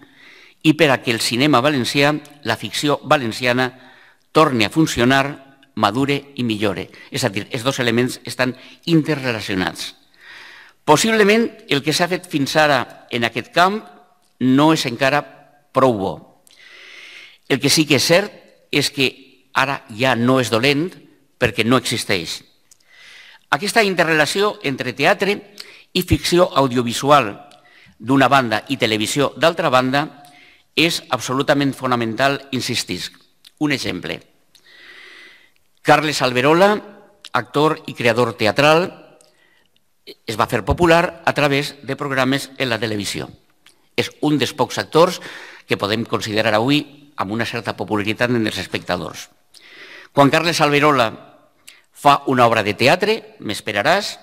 i per a que el cinema valencià, la ficció valenciana, torni a funcionar, madure i millore. És a dir, els dos elements estan interrelacionats. Possiblement el que s'ha fet fins ara en aquest camp no és encara prou bo. El que sí que és cert és que ara ja no és dolent perquè no existeix. Aquesta interrelació entre teatre i ficció audiovisual d'una banda i televisió d'altra banda és absolutament fonamental, insistisc. Un exemple. Carles Alverola, actor i creador teatral, es va fer popular a través de programes en la televisió. És un dels pocs actors que podem considerar avui amb una certa popularitat en els espectadors. Quan Carles Alverola fa una obra de teatre, m'esperaràs,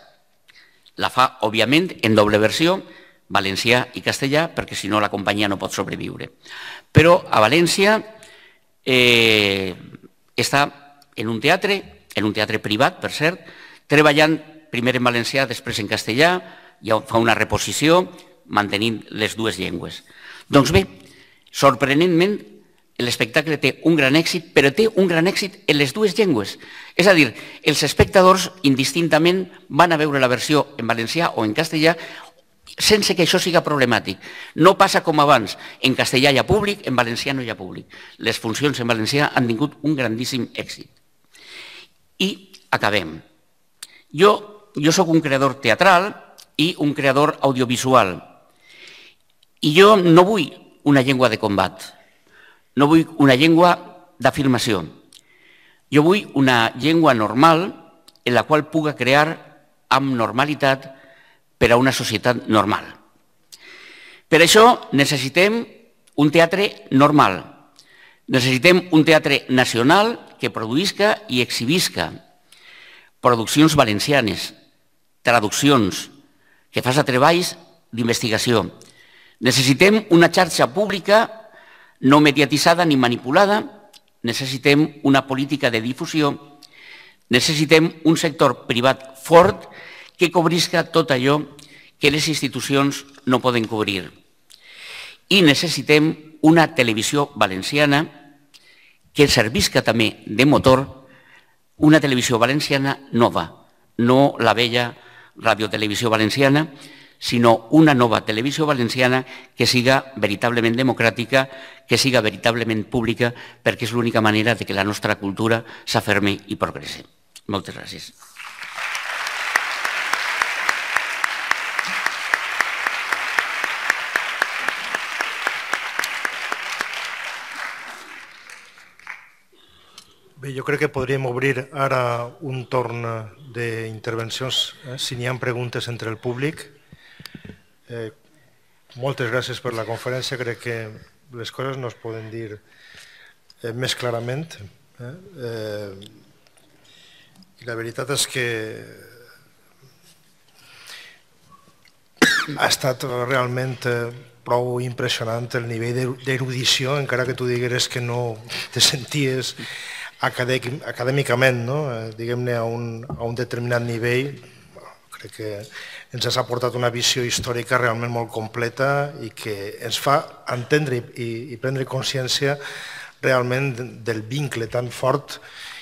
la fa, òbviament, en doble versió, valencià i castellà, perquè si no la companyia no pot sobreviure. Però a València està en un teatre, en un teatre privat, per cert, treballant primer en valencià, després en castellà, ja fa una reposició, mantenint les dues llengües. Doncs bé, sorprenentment, l'espectacle té un gran èxit, però té un gran èxit en les dues llengües. És a dir, els espectadors indistintament van a veure la versió en valencià o en castellà sense que això siga problemàtic. No passa com abans. En castellà hi ha públic, en valencià no hi ha públic. Les funcions en valencià han tingut un grandíssim èxit. I acabem. Jo... Jo sóc un creador teatral i un creador audiovisual. I jo no vull una llengua de combat, no vull una llengua d'afirmació. Jo vull una llengua normal en la qual puga crear amb normalitat per a una societat normal. Per això necessitem un teatre normal. Necessitem un teatre nacional que produïsca i exhibisca produccions valencianes, traduccions, que fas a treballs d'investigació. Necessitem una xarxa pública no mediatitzada ni manipulada, necessitem una política de difusió, necessitem un sector privat fort que cobrisca tot allò que les institucions no poden cobrir. I necessitem una televisió valenciana que servisca també de motor, una televisió valenciana nova, no la vella Ràdio Televisió Valenciana, sinó una nova televisió valenciana que siga veritablement democràtica, que siga veritablement pública, perquè és l'única manera que la nostra cultura s'afermi i progressi. Moltes gràcies. Bé, jo crec que podríem obrir ara un torn d'intervencions, si n'hi ha preguntes entre el públic. Moltes gràcies per la conferència, crec que les coses no es poden dir més clarament. I la veritat és que ha estat realment prou impressionant el nivell d'erudició, encara que tu digueres que no te senties acadèmicament, diguem-ne, a un determinat nivell. Crec que ens has aportat una visió històrica realment molt completa i que ens fa entendre i prendre consciència realment del vincle tan fort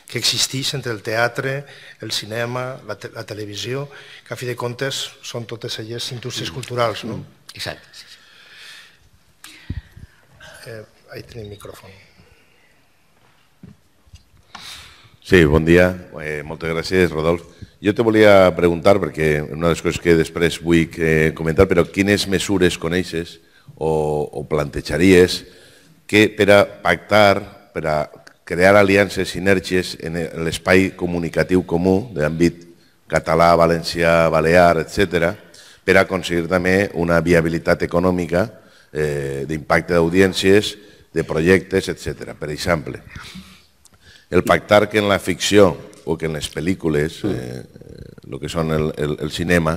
que existeix entre el teatre, el cinema, la televisió, que a fi de comptes són totes elles indústries culturals. Exacte. Ahí tenim micròfon. Sí, bon dia. Moltes gràcies, Rodolf. Jo te volia preguntar, perquè és una de les coses que després vull comentar, però quines mesures coneixes o plantejaries per a pactar, per a crear aliances, sinergies en l'espai comunicatiu comú d'àmbit català, valencià, balear, etcètera, per a aconseguir també una viabilitat econòmica d'impacte d'audiències, de projectes, etcètera. Per exemple, el pactar que en la ficció o que en les pel·lícules, el que són el cinema,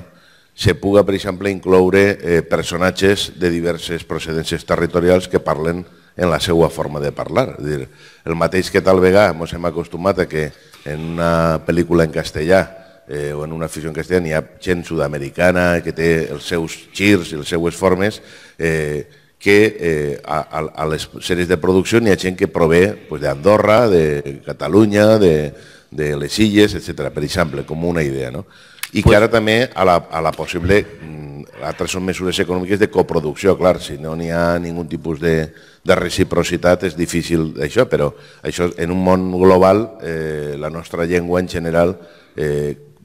se puga, per exemple, incloure personatges de diverses procedències territorials que parlen en la seva forma de parlar. És a dir, el mateix que tal vegada ens hem acostumat a que en una pel·lícula en castellà o en una ficció en castellà hi ha gent sud-americana que té els seus girs i les seues formes, que a les sèries de producció hi ha gent que prové d'Andorra, de Catalunya, de les Illes, etcètera, per exemple, com una idea. I que ara també a la possible, altres són mesures econòmiques de coproducció, clar, si no n'hi ha ningun tipus de reciprocitat és difícil això, però això en un món global, la nostra llengua en general,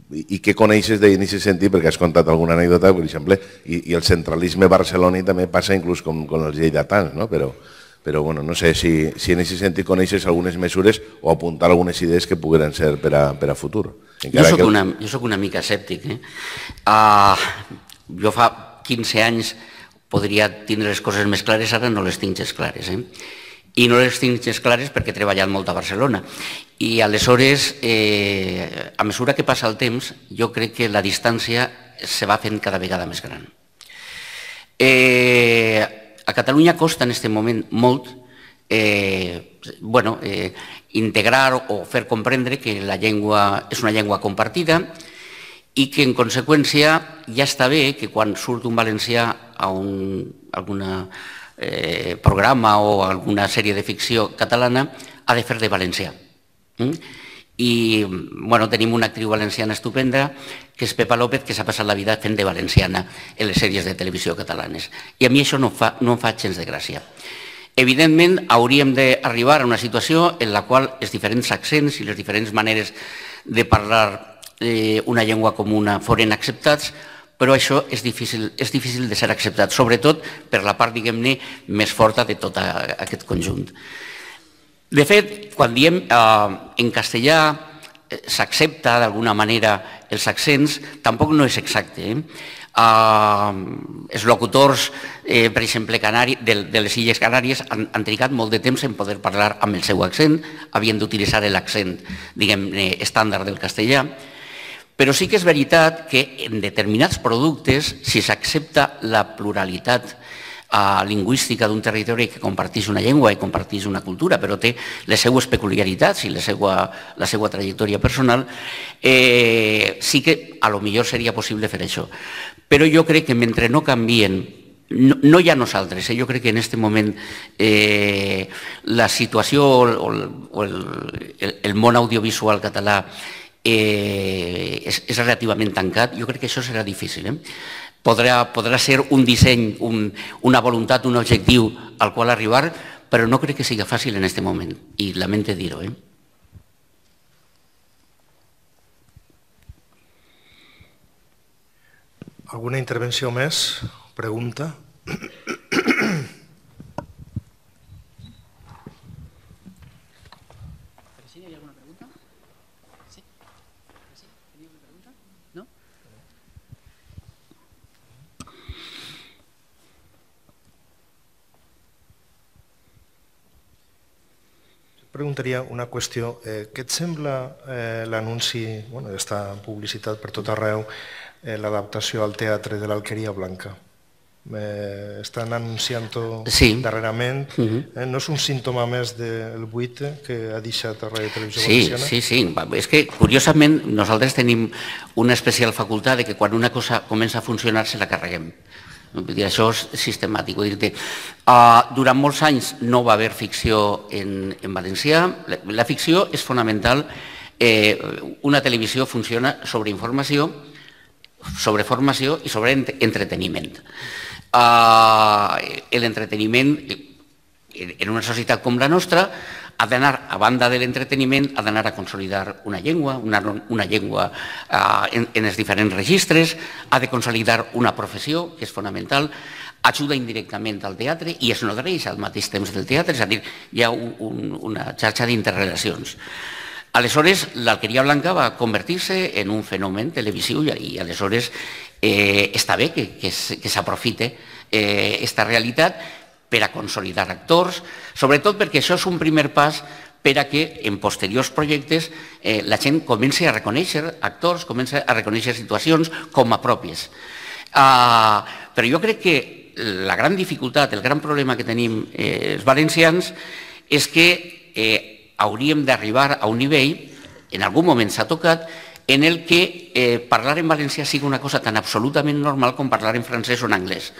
i què coneixes d'inici sentit, perquè has contat alguna anècdota, per exemple, i el centralisme barceloní també passa inclús com els lleidatans, però no sé si en aquest sentit coneixes algunes mesures o apuntar algunes idees que pogueren ser per a futur. Jo soc una mica escèptic. Jo fa quinze anys podria tindre les coses més clares, ara no les tinc gens clares. I no les tinc gens clares perquè he treballat molt a Barcelona. I aleshores, a mesura que passa el temps, jo crec que la distància se va fent cada vegada més gran. A Catalunya costa en aquest moment molt integrar o fer comprendre que la llengua és una llengua compartida i que, en conseqüència, ja està bé que quan surt un valencià a alguna programa o alguna sèrie de ficció catalana ha de fer de valencià. I tenim una actriu valenciana estupenda que és Pepa López, que s'ha passat la vida fent de valenciana en les sèries de televisió catalanes, i a mi això no em fa gens de gràcia. Evidentment hauríem d'arribar a una situació en la qual els diferents accents i les diferents maneres de parlar una llengua comuna foren acceptats, però això és difícil de ser acceptat, sobretot per la part, diguem-ne, més forta de tot aquest conjunt. De fet, quan diem en castellà s'accepta d'alguna manera els accents, tampoc no és exacte. Els locutors, per exemple, de les Illes Canàries han trigat molt de temps en poder parlar amb el seu accent, havien d'utilitzar l'accent, diguem-ne, estàndard del castellà. Però sí que és veritat que en determinats productes, si s'accepta la pluralitat lingüística d'un territori que comparteix una llengua i comparteix una cultura, però té les seues peculiaritats i la seva trajectòria personal, sí que potser seria possible fer això. Però jo crec que mentre no canvien, no hi ha nosaltres, jo crec que en aquest moment la situació o el món audiovisual català és relativament tancat, jo crec que això serà difícil. Podrà ser un disseny, una voluntat, un objectiu al qual arribar, però no crec que sigui fàcil en aquest moment, i lamento dir-ho. Alguna intervenció més? Pregunta? Preguntaria una qüestió. Què et sembla l'anunci d'esta publicitat per tot arreu, l'adaptació al teatre de l'Alqueria Blanca? Estan anunciant-ho darrerament. No és un símptoma més del buit que ha deixat a Ràdio Televisió Valenciana? Sí, sí. És que, curiosament, nosaltres tenim una especial facultat de que quan una cosa comença a funcionar se la carreguem. Això és sistemàtic. Durant molts anys no va haver ficció en valencià. La ficció és fonamental. Una televisió funciona sobre informació, sobre formació i sobre entreteniment. L'entreteniment en una societat com la nostra, ha d'anar, a banda de l'entreteniment, ha d'anar a consolidar una llengua, una llengua en els diferents registres, ha de consolidar una professió, que és fonamental, ajuda indirectament al teatre i es nodreix al mateix temps del teatre, és a dir, hi ha una xarxa d'interrelacions. Aleshores, l'Alqueria Blanca va convertir-se en un fenomen televisiu i aleshores està bé que s'aprofite aquesta realitat per a consolidar actors, sobretot perquè això és un primer pas per a que en posteriors projectes la gent comenci a reconèixer actors, comenci a reconèixer situacions com a pròpies. Però jo crec que la gran dificultat, el gran problema que tenim els valencians és que hauríem d'arribar a un nivell, en algun moment s'ha tocat, en el que parlar en valencià sigui una cosa tan absolutament normal com parlar en francès o en anglès.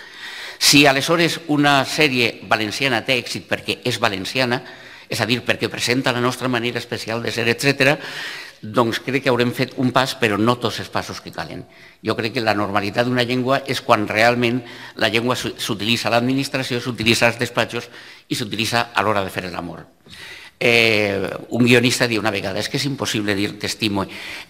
Si aleshores una sèrie valenciana té èxit perquè és valenciana, és a dir, perquè presenta la nostra manera especial de ser, etcètera, doncs crec que haurem fet un pas, però no tots els passos que calen. Jo crec que la normalitat d'una llengua és quan realment la llengua s'utilitza a l'administració, s'utilitza als despatxos i s'utilitza a l'hora de fer l'amor. Un guionista diu una vegada, és que és impossible dir t'estimo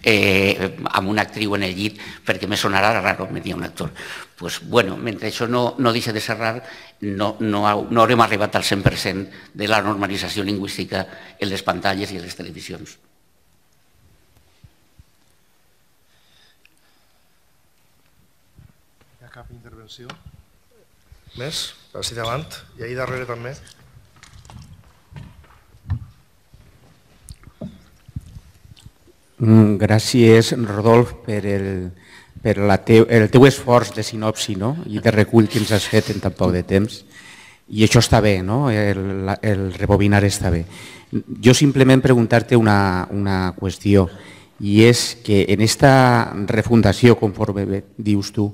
amb una actriu en el llit perquè me sonarà raro, me dia un actor. Doncs, bueno, mentre això no deixa de ser rar, no haurem arribat al cent per cent de la normalització lingüística en les pantalles i en les televisions. Hi ha cap intervenció? Més? Passi davant. I ahir darrere també. Gràcies, Rodolf, per el teu esforç de sinopsi i de recull que ens has fet en tan poc de temps. I això està bé, el rebobinar està bé. Jo simplement preguntar-te una qüestió, i és que en aquesta refundació, conforme dius tu,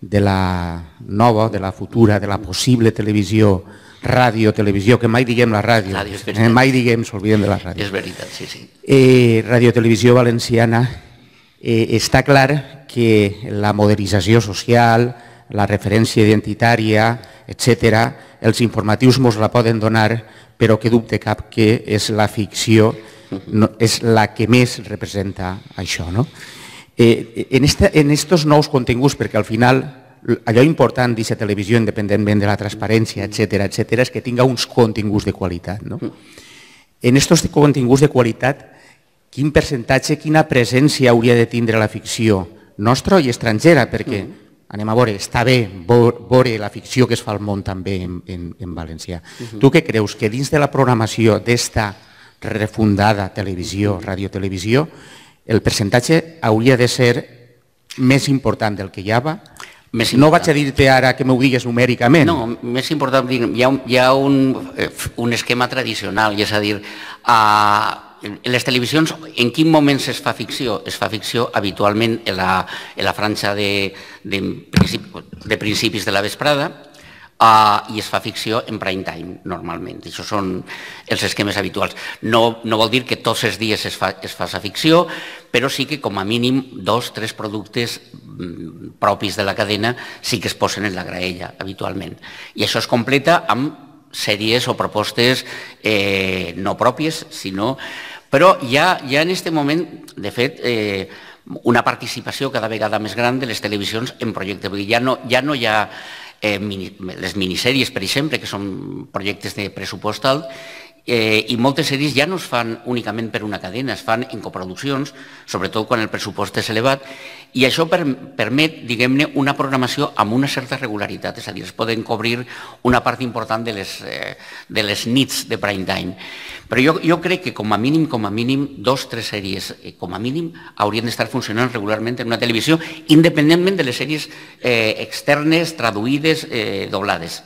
de la nova, de la futura, de la possible televisió, ràdio, televisió, que mai diguem la ràdio, mai diguem, s'oblidem de la ràdio. És veritat, sí, sí. Ràdio Televisió Valenciana, està clar que la modernització social, la referència identitària, etcètera, els informatius mos la poden donar, però que dubte cap que és la ficció, és la que més representa això, no? En aquests nous continguts, perquè al final allò important d'aquesta televisió, independentment de la transparència, etcètera, etcètera, és que tinga uns continguts de qualitat. En aquests continguts de qualitat, quin percentatge, quina presència hauria de tindre la ficció nostra i estrangera? Perquè, anem a veure, està bé veure la ficció que es fa al món també en valencià. Tu què creus? Que dins de la programació d'esta refundada televisió, radiotelevisió, el percentatge hauria de ser més important del que hi havia? No vaig a dir-te ara que m'ho digues numèricament. No, més important, hi ha un esquema tradicional, és a dir, les televisions, en quin moment es fa ficció? Es fa ficció habitualment en la franja de principis de la vesprada i es fa ficció en prime time, normalment. Això són els esquemes habituals. No vol dir que tots els dies es faci ficció, però sí que com a mínim dos, tres productes propis de la cadena sí que es posen en la graella habitualment. I això es completa amb sèries o propostes no pròpies, sinó... Però ja en aquest moment, de fet, una participació cada vegada més gran de les televisions en projectes. Ja no hi ha les minissèries, per exemple, que són projectes de pressupost alt, i moltes sèries ja no es fan únicament per una cadena, es fan en coproduccions, sobretot quan el pressupost és elevat, i això permet, diguem-ne, una programació amb una certa regularitat, és a dir, es poden cobrir una part important de les nits de prime time. Però jo crec que com a mínim, com a mínim, dos, tres sèries, com a mínim, haurien d'estar funcionant regularment en una televisió, independentment de les sèries externes, traduïdes, doblades.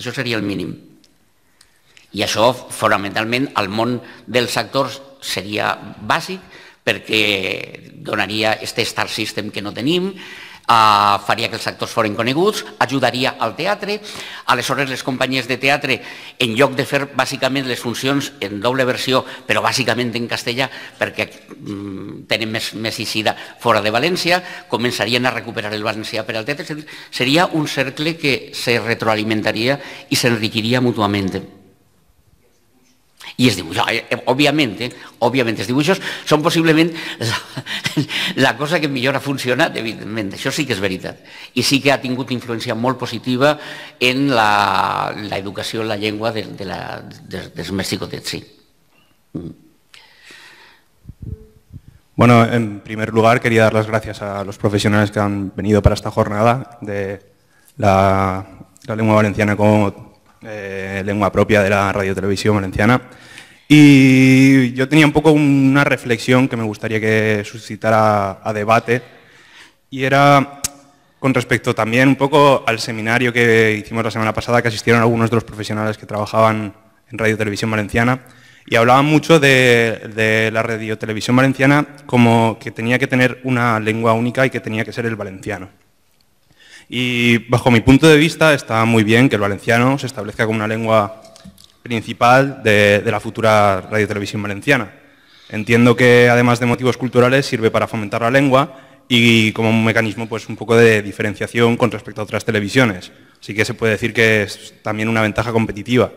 Això seria el mínim. I això, fonamentalment, al món dels actors seria bàsic perquè donaria aquest star system que no tenim, faria que els actors foren coneguts, ajudaria al teatre. Aleshores, les companyies de teatre, en lloc de fer bàsicament les funcions en doble versió, però bàsicament en castellà, perquè tenen més eixida fora de València, començarien a recuperar el valencià per al teatre. Seria un cercle que se retroalimentaria i s'enriquiria mútuament. I els dibuixos, òbviament, òbviament els dibuixos són possiblement la cosa que millor ha funcionat, evidentment, això sí que és veritat. I sí que ha tingut influència molt positiva en l'educació, en la llengua dels més xicotets, sí. Bueno, en primer lugar quería dar las gracias a los profesionales que han venido para esta jornada de la, la lengua valenciana como eh, lengua propia de la radiotelevisión valenciana. Y yo tenía un poco una reflexión que me gustaría que suscitara a debate, y era con respecto también un poco al seminario que hicimos la semana pasada, que asistieron algunos de los profesionales que trabajaban en radiotelevisión valenciana, y hablaban mucho de, de la radiotelevisión valenciana como que tenía que tener una lengua única y que tenía que ser el valenciano. Y bajo mi punto de vista está muy bien que el valenciano se establezca como una lengua principal de, de la futura radiotelevisión valenciana. Entiendo que además de motivos culturales sirve para fomentar la lengua y como un mecanismo pues un poco de diferenciación con respecto a otras televisiones. Así que se puede decir que es también una ventaja competitiva.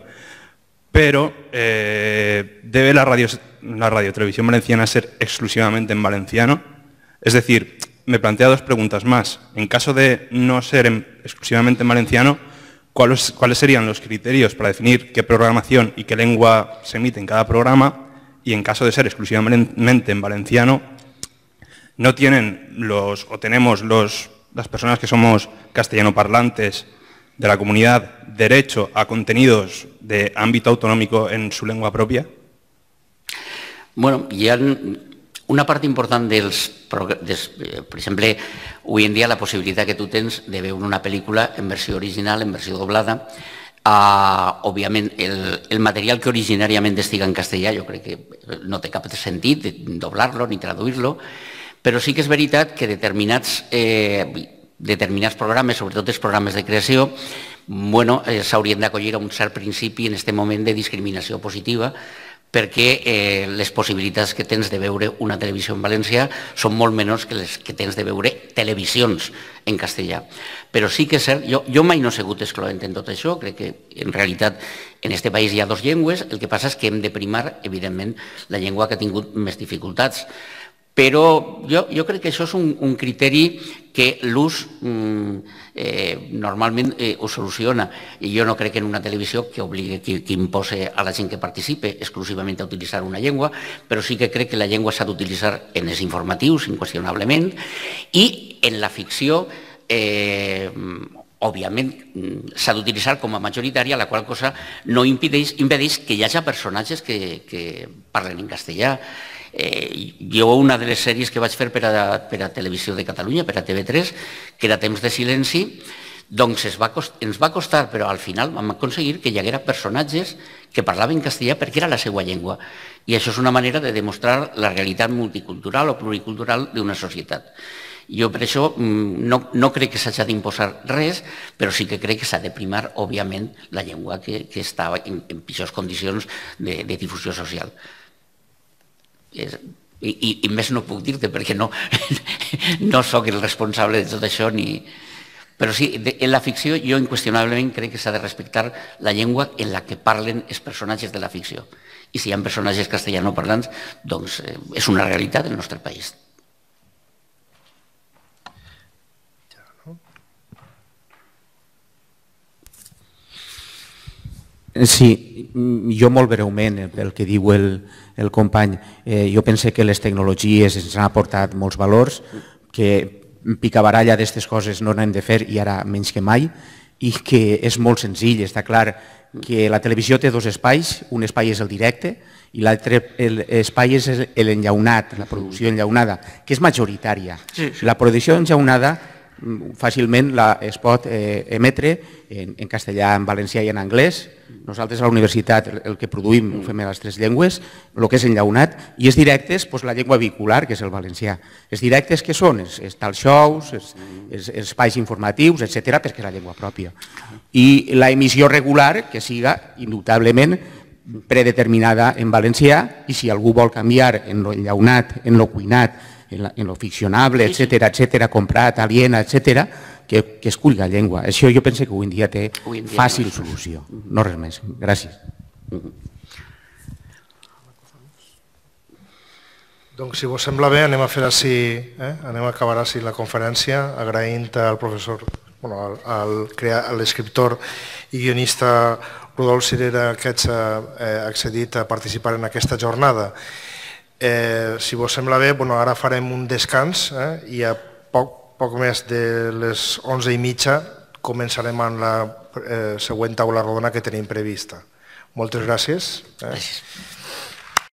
Pero eh, ¿debe la radio, la radiotelevisión valenciana ser exclusivamente en valenciano? Es decir, me plantea dos preguntas más. En caso de no ser en, exclusivamente en valenciano, ¿cuáles, ¿cuáles serían los criterios para definir qué programación y qué lengua se emite en cada programa? Y en caso de ser exclusivamente en valenciano, ¿no tienen los o tenemos los, las personas que somos castellanoparlantes de la comunidad derecho a contenidos de ámbito autonómico en su lengua propia? Bueno, ya una part important dels... Per exemple, avui en dia la possibilitat que tu tens de veure una pel·lícula en versió original, en versió doblada. Òbviament, el material que originàriament estiga en castellà jo crec que no té cap sentit doblar-lo ni traduir-lo, però sí que és veritat que determinats... determinats programes, sobretot els programes de creació, s'haurien d'acollir a un cert principi en aquest moment de discriminació positiva, perquè les possibilitats que tens de veure una televisió en valencià són molt menors que les que tens de veure televisions en castellà. Però sí que és cert, jo mai no he sigut excloent en tot això, crec que en realitat en aquest país hi ha dues llengües, el que passa és que hem de primar, evidentment, la llengua que ha tingut més dificultats. Però jo crec que això és un criteri que l'ús normalment ho soluciona. Jo no crec que en una televisió que obligui, que imposi a la gent que participe exclusivament a utilitzar una llengua, però sí que crec que la llengua s'ha d'utilitzar en els informatius, inqüestionablement, i en la ficció, òbviament, s'ha d'utilitzar com a majoritària, la qual cosa no impedeix que hi hagi personatges que parlen en castellà. Jo, una de les sèries que vaig fer per a Televisió de Catalunya, per a T V tres, que era Temps de Silenci, doncs ens va costar, però al final vam aconseguir que hi haguera personatges que parlaven castellà perquè era la seva llengua. I això és una manera de demostrar la realitat multicultural o pluricultural d'una societat. Jo per això no crec que s'hagi d'imposar res, però sí que crec que s'ha de primar, òbviament, la llengua que està en pitjors condicions de difusió social. I més no puc dir-te perquè no soc el responsable de tot això. Però sí, en la ficció jo inqüestionablement crec que s'ha de respectar la llengua en la que parlen els personatges de la ficció. I si hi ha personatges castellanoparlants, doncs és una realitat del nostre país. Sí, jo molt breument el que diu el company. Jo penso que les tecnologies ens han aportat molts valors, que picabaralla d'aquestes coses no n'hem de fer i ara menys que mai, i que és molt senzill. Està clar que la televisió té dos espais, un espai és el directe i l'altre espai és l'enllaunat, la producció enllaunada, que és majoritària. La producció enllaunada fàcilment es pot emetre en castellà, en valencià i en anglès. Nosaltres a la universitat el que produïm ho fem a les tres llengües, el que és enllaunat, i és directes la llengua vehicular, que és el valencià. Els directes que són els talk shows, els espais informatius, etcètera, perquè és la llengua pròpia. I la emissió regular, que siga indubtablement predeterminada en valencià, i si algú vol canviar en l'enllaunat, en el cuinat, en lo ficcionable, etcètera, etcètera, comprat, aliena, etcètera, que esculli la llengua. Això jo penso que avui en dia té fàcil solució. No res més. Gràcies. Doncs si vos sembla bé anem a fer així, anem a acabar així la conferència agraint al professor, bueno, a l'escriptor i guionista Rodolf Sirera que ha accedit a participar en aquesta jornada. Si vos sembla bé, ara farem un descans i a poc més de les onze i mitja començarem amb la següent taula rodona que tenim prevista. Moltes gràcies. Gràcies.